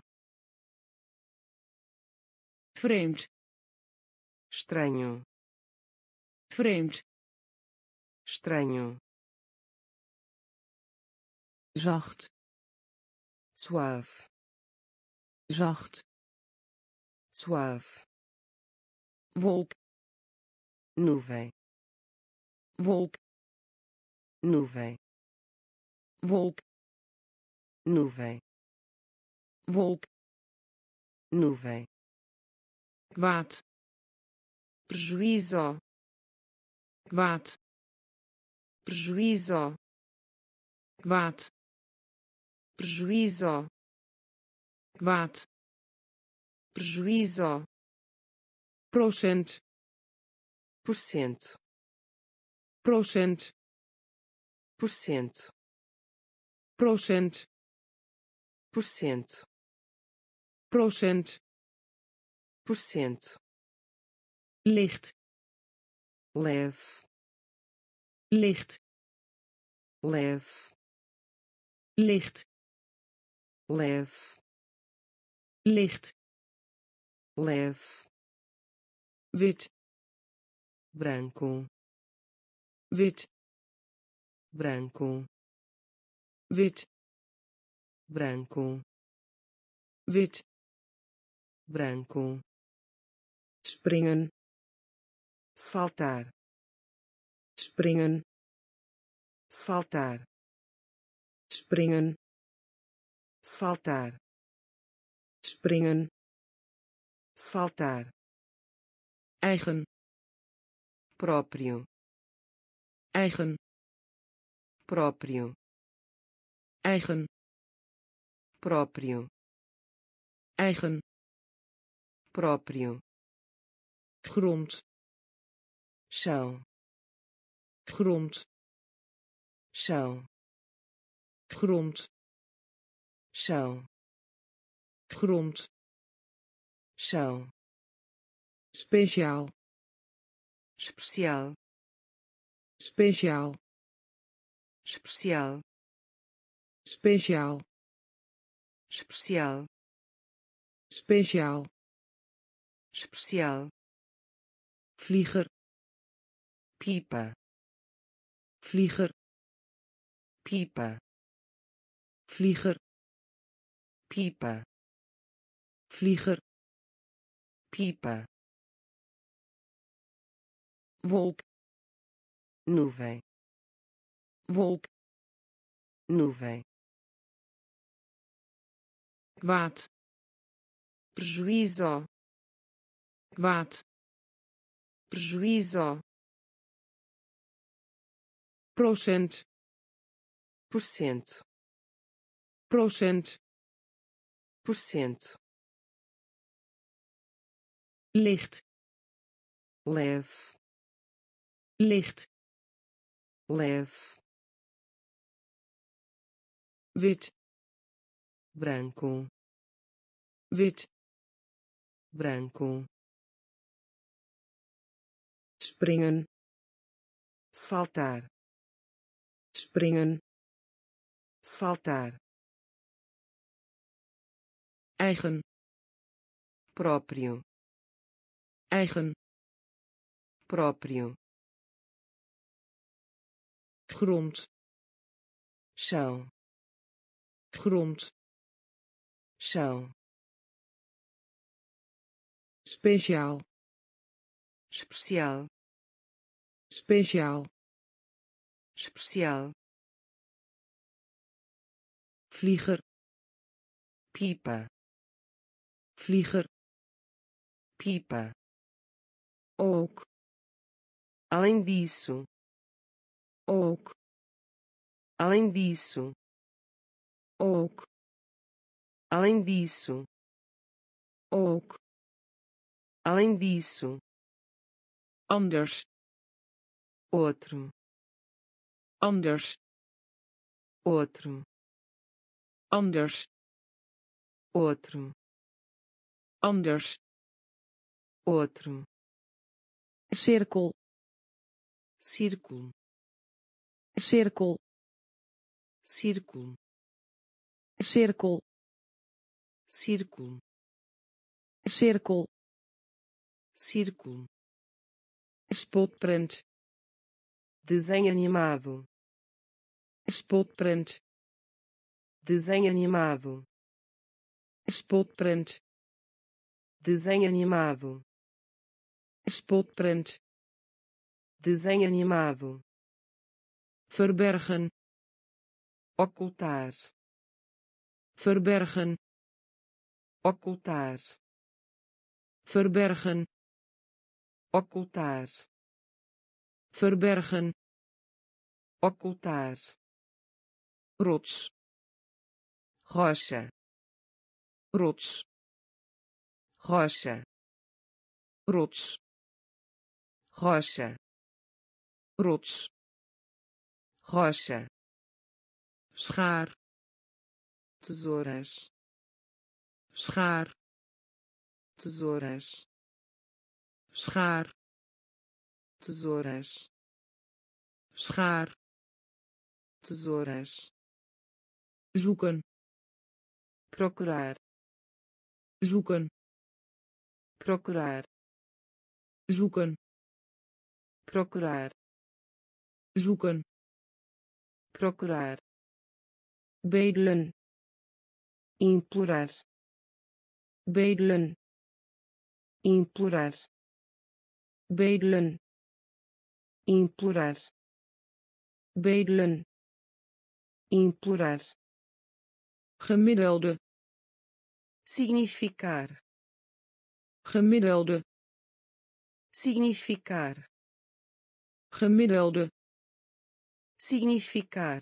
vreemd, estranho, vreemd, estranho, zacht, suave, zacht, suave, wolk, nuvem, wolk, nuvem, kwaad, prejuízo, kwaad, prejuízo, kwaad, prejuízo, procent, porcento, procent, porcento, procent, porcento, licht, leve, licht, leve, licht, leve, licht, leve, wit, branco, wit, branco, wit, branco, springen, saltar, springen, saltar, springen, saltar, springen, saltar, eigen, próprio, eigen, próprio, eigen, próprio, grond, chão, grond, chão, grond, chão, especial, especial, especial, especial, especial, especial, especial, especial, vlieger, pipa, vlieger, pipa, vlieger, pipa, wolk, nuvem, kwaad, prejuízo, procent, % licht, leve, wit, branco, springen, saltar, eigen, próprio, grond, chão, especial, especial, vlieger, pipa, ook, além disso, ook, além disso, ook, além disso, anders, outro, anders, outro, anders, outro, círculo, spotprint, desenho animado, spotprint, desenho animado, spotprint, desenho animado, verbergen, ocultar, verbergen, ocultar, verbergen, ocultar, rots, rocha, rots, rocha, rots, rocha, schaar, tesouras, schaar, tesouras, schaar, tesouras, zoeken, procurar, zoeken, procurar, bedelen, implorar, bedelen, implorar, gemiddelde, significar, gemiddelde, significar, gemiddelde, significar,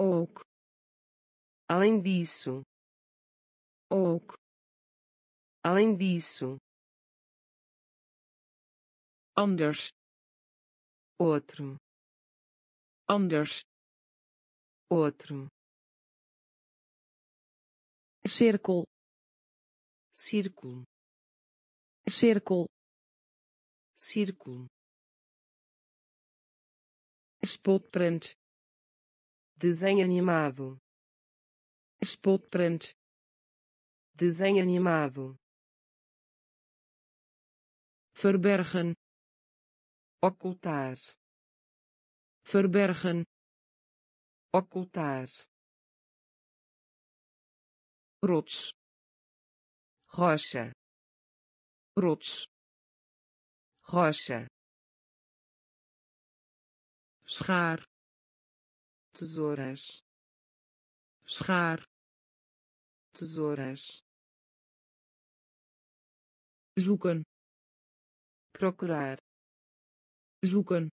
ook, além disso, anders, outro, círculo, Cirkel. Círculo. Spotprint. Desenho animado. Spotprint. Desenho animado. Verbergen. Ocultar. Verbergen. Ocultar. Rots. Rocha. Rots. Rocha. Schaar. Tesouras. Schaar. Tesouras. Zoeken. Procurar. Zoeken.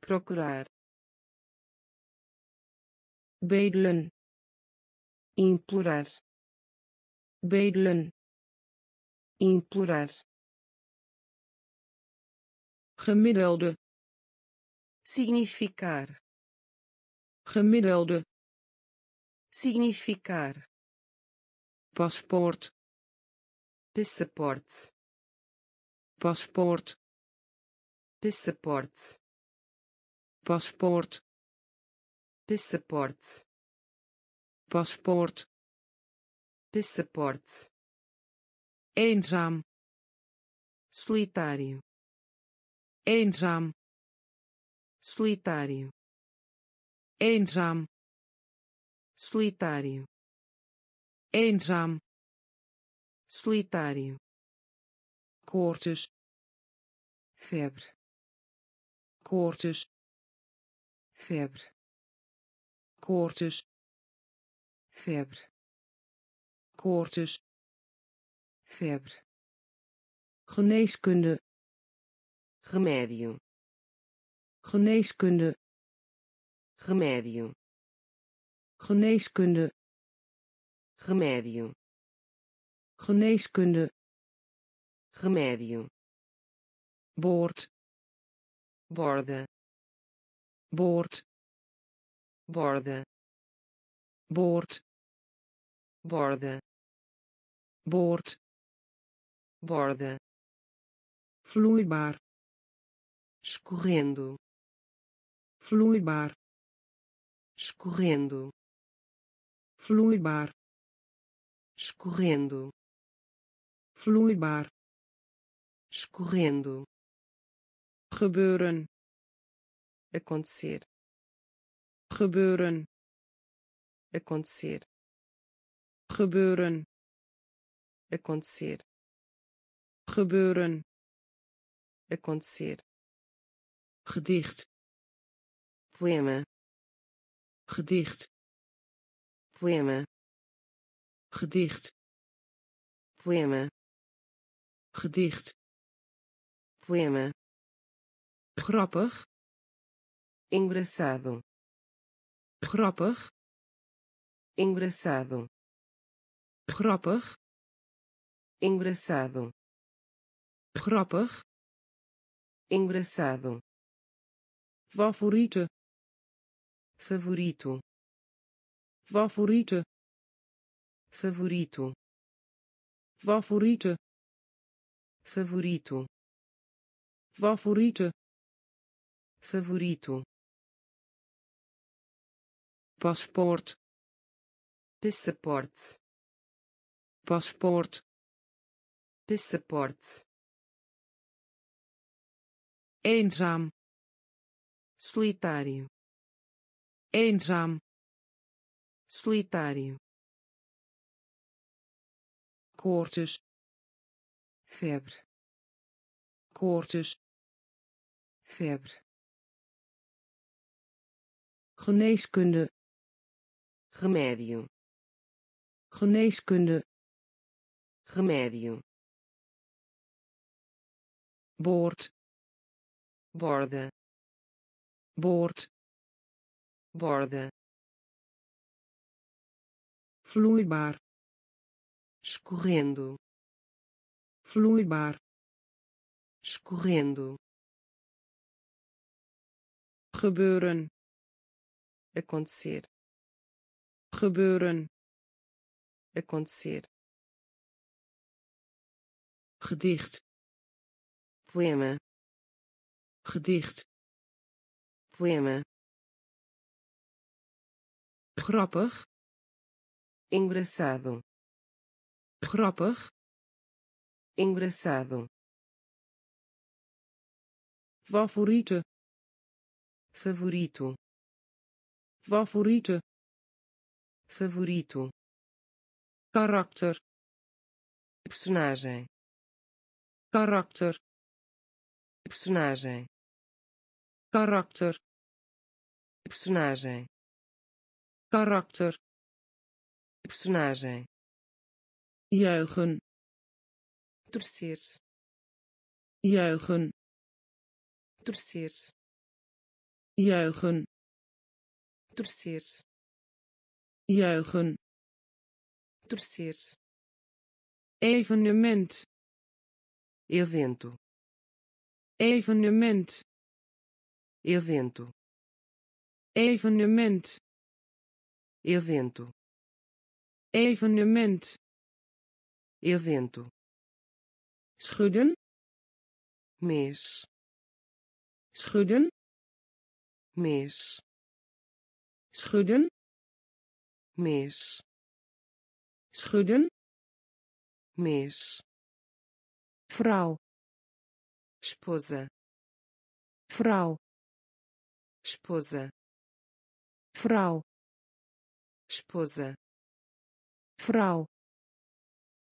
Procurar. Bedelen. Implorar. Bedelen. Implorar. Gemiddelde. Significar. Gemiddelde. Significar. Paspoort. Passaporte. Paspoort. Passaporte. Paspoort. Passaporte. Paspoort. Passaporte. Eenzaam. Solitário. Eenzaam. Solitário. Eenzaam. Solitário. Eenzaam. Solitário. Koorts. Febre. Koorts. Febre. Koorts. Febre. Koorts. Febre. Geneeskunde. Remédio. Geneeskunde. Remédio. Geneeskunde. Remédio. Geneeskunde. Remédio. Boord. Borda. Boord. Borda. Boord. Borda. Boord. Borda. Vloeibaar. Escorrendo. Vloeibaar. Escorrendo. Vloeibaar. Escorrendo. Vloeibaar. Escorrendo. Gebeuren. Acontecer. Gebeuren. Acontecer. Gebeuren. Acontecer. Gebeuren. Acontecer. Gedicht. Poema. Gedicht. Poema. Gedicht. Poema. Gedicht. Poema. Grappig. Engraçado. Grappig. Engraçado. Grappig. Engraçado. Grappig. Engraçado. Favorito. Favorito. Favorito. Favorito. Favorito. Favorito. Favorito. Favorito. Paspoort. Passaporte. Paspoort. Passaporte. Eenzaam. Solitário. Eenzaam. Solitário. Koorts. Febre. Koorts. Febre. Geneeskunde. Remédio. Geneeskunde. Remédio. Boord. Borda. Boord. Borda. Vloeibaar. Escorrendo. Vloeibaar. Escorrendo. Gebeuren. Acontecer. Gebeuren. Acontecer. Gedicht. Poema. Gedicht. Poema. Grappig. Engraçado. Grappig. Engraçado. Favorite. Favorito. Favorite. Favorito. Karakter. Personagem. Karakter. Personagem. Karakter. Personagem. Karakter. Personagem. Juichen. Torcer. Juichen. Torcer. Juichen. Torcer. Juichen. Torcer. Evenement. Evento. Evenement. Evento. Evenement. Evento. Evenement. Evento. Schudden. Mes. Schudden. Mes. Schudden. Mes. Schudden. Mes. Vrouw. Esposa. Vrouw. Esposa. Vrouw. Esposa. Vrouw.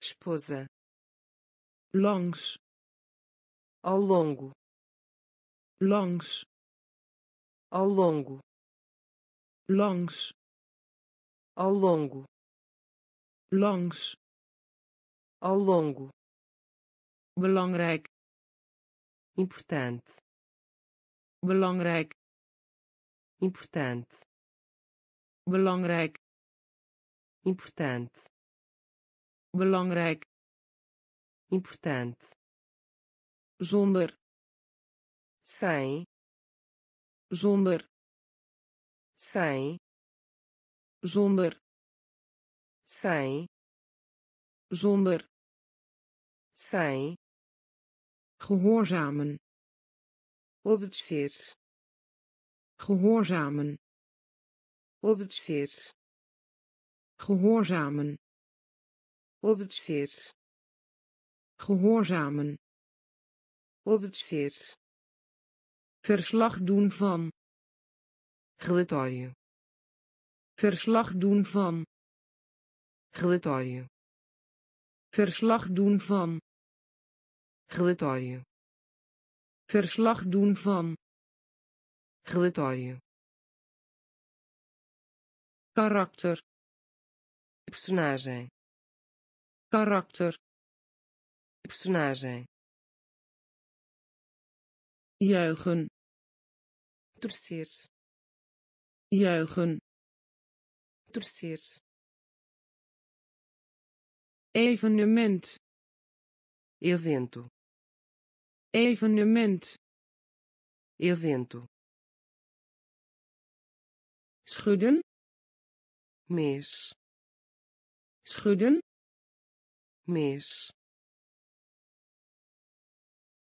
Esposa. Langs. Ao longo. Langs. Ao longo. Langs. Ao longo. Langs. Ao longo. Belangrijk. Importante. Belangrijk. Importante. Belangrijk. Importante. Belangrijk. Importante. Zonder. Sem. Zonder. Sem. Zonder. Sem. Zonder. Sem. Gehoorzamen. Obedecer. Gehoorzamen. Obedecer. Gehoorzamen. Obedecer. Gehoorzamen. Obedecer. Verslag doen van. Relatório. Verslag doen van. Relatório. Verslag doen van. Relatório. Verslag doen van. Relatório. Karakter. Personagem. Karakter. Personagem. Juichen. Torcer. Juichen. Torcer. Evenement. Evento. Evenement. Evento. Schudden. Mes. Schudden. Mes.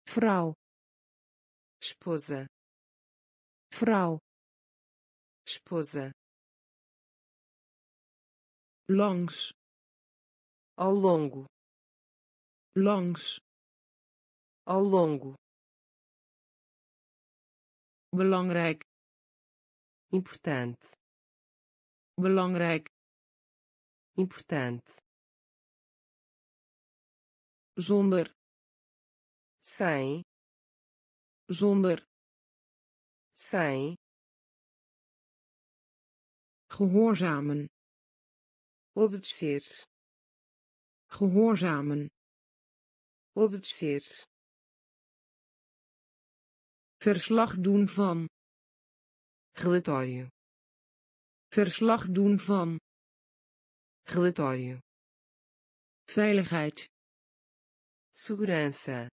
Vrouw. Esposa. Vrouw. Esposa. Langs. Ao longo. Langs. Ao longo. Belangrijk. Importante. Belangrijk. Importante. Zonder. Sem. Zonder. Sem. Gehoorzamen. Obedecer. Gehoorzamen. Obedecer. Verslag doen van. Relatório. Verslag doen van. Relatório. Veiligheid. Segurança.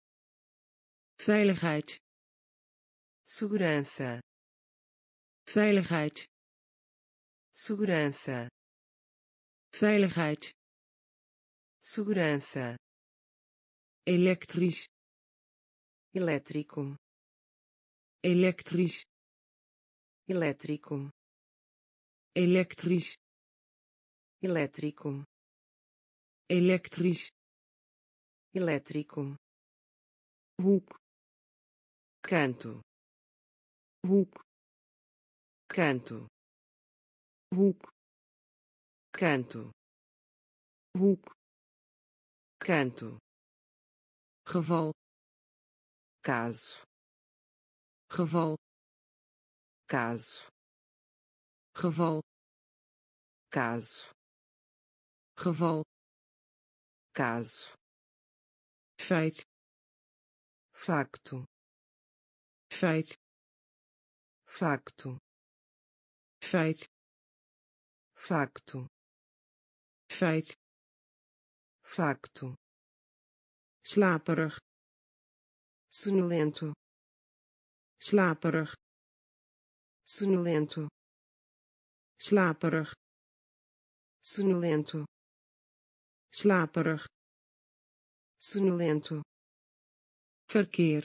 Veiligheid. Segurança. Veiligheid. Segurança. Veiligheid. Segurança. Elektrisch. Elétricum. Elektrisch. Elétricum. Elektrisch. Elétricum. Elektrisch. Elétricum. Hoek. Canto. Hoek. Canto. Hoek. Canto. Hoek. Canto. Geval. Caso. Geval. Caso. Geval. Caso. Geval. Caso. Feit. Facto. Feit. Facto. Feit. Facto. Feit. Facto. Slaperig. Sonolento. Slaperig. Sonolento. Slaperig. Sonolento. Slaperig. Sonolento. Verkeer.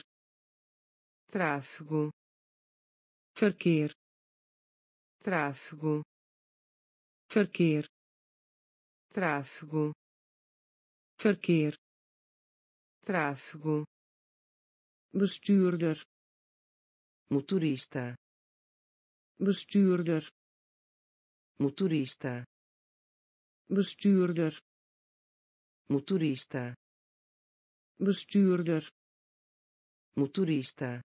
Tráfego. Verkeer. Tráfego. Verkeer. Tráfego. Verkeer. Tráfego. Bestuurder. Motorista. Bestuurder. Motorista. Bestuurder. Motorista. Bestuurder. Motorista.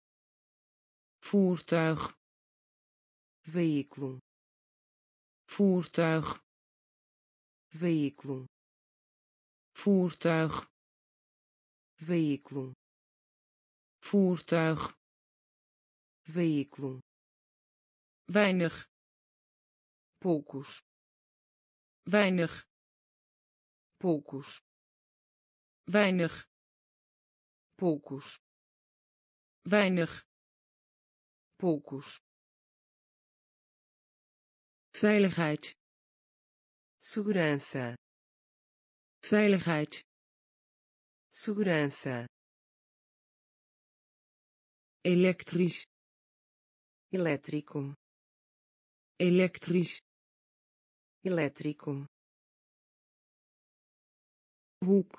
Voertuig. Veículo. Voertuig. Veículo. Voertuig. Veículo. Voertuig. Veículo. Weinig. Poucos. Weinig. Poucos. Weinig. Poucos. Weinig. Poucos. Veiligheid. Segurança. Veiligheid. Segurança. Elektrisch. Elétricum. Elektrisch. Elétricum. Hoek.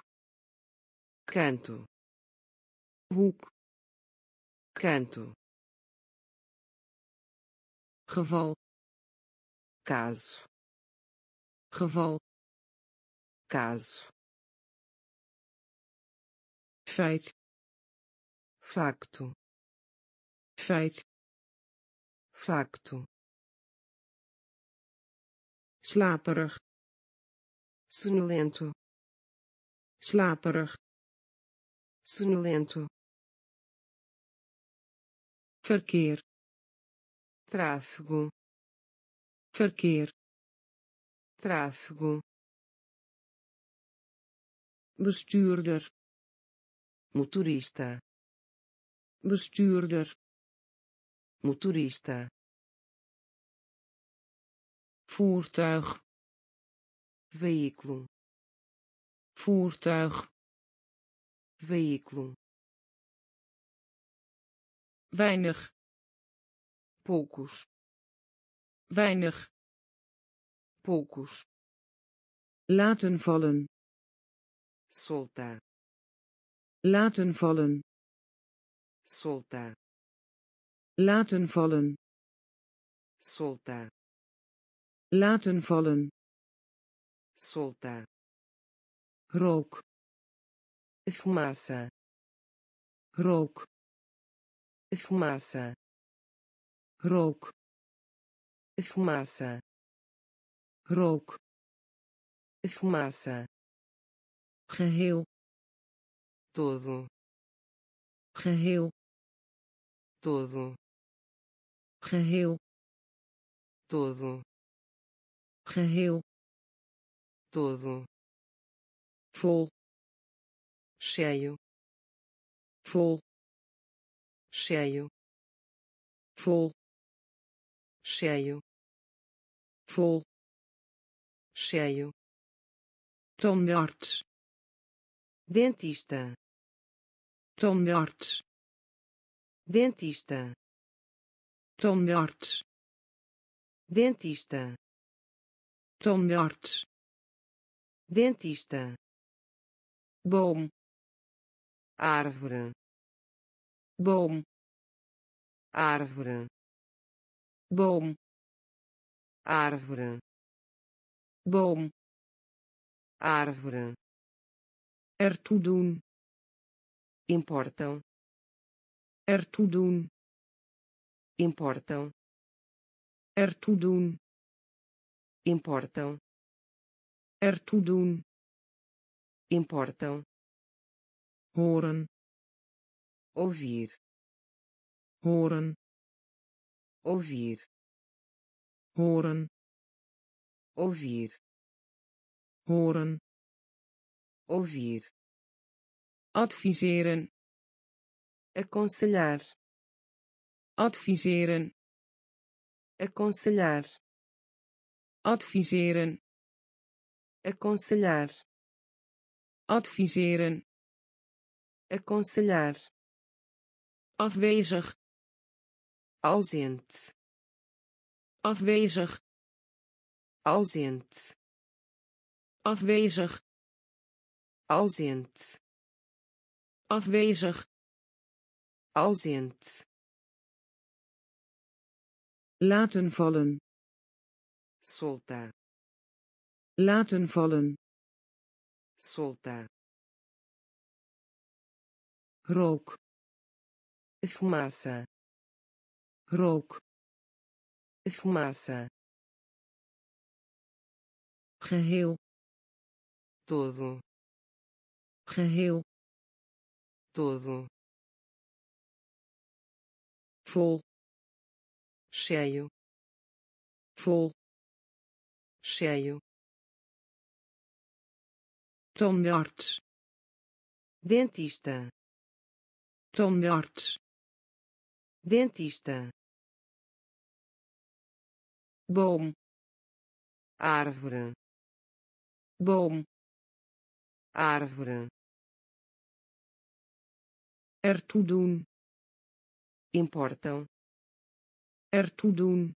Canto. Hoek. Canto. Geval. Caso. Geval. Caso. Feit. Facto. Feit. Facto. Slaperig. Sonolento. Slaperig. Sonolento. Verkeer. Tráfego. Verkeer. Tráfego. Bestuurder. Motorista. Bestuurder. Motorista. Voertuig. Veículo. Voertuig. Veículo. Weinig. Poucos. Weinig. Poucos. Laten vallen. Solta. Laten vallen. Solta. Laten vallen. Solta. Laten vallen. Solta. Rook. Fumaça. Rook. Fumaça. Rook. Fumaça. Rook. Fumaça. Geheel. Todo. Geheel. Todo. Geheel. Todo. Geheel. Todo. Vol. Cheio. Vol. Cheio. Vol. Cheio. Vol. Cheio. Tandarts. Dentista. Tandarts. Dentista. Tandarts. Dentista. Tandarts. Dentista. Boom. Árvore. Boom. Árvore. Boom. Árvore. Boom. Árvore. Ertoe doen. Importam. Ertoe doen. Importam. Ertoe doen. Importam. Ertoe doen. Importam. Horen. Ouvir. Horen. Ouvir. Horen. Ouvir. Horen. Ouvir. Adviseren. Aconselhar. Adviseren. Aconselhar. Adviseren. Aconselhar. Adviseren. Aconselhar. Afwezig. Ausent. Afwezig. Ausent. Afwezig. Ausent. Afwezig. Ausent. Laten vallen. Solta. Laten vallen. Solta. Rook. Fumaça. Rook. Fumaça. Geheel. Todo. Geheel. Todo. Vol. Cheio. Vol. Cheio. Tandarts. Dentista. Tandarts. Dentista. Boom. Árvore. Boom. Árvore. Ertoe doen. Importam. Ertoe doen.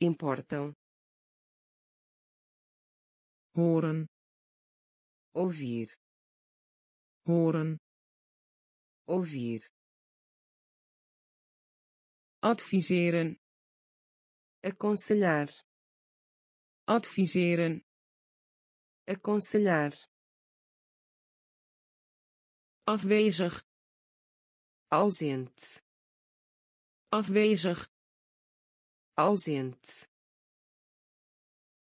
Importam. Horen. Ouvir. Horen. Ouvir. Adviseren. Aconselhar. Adviseren. Aconselhar. Afwezig. Ausent. Afwezig. Ausent.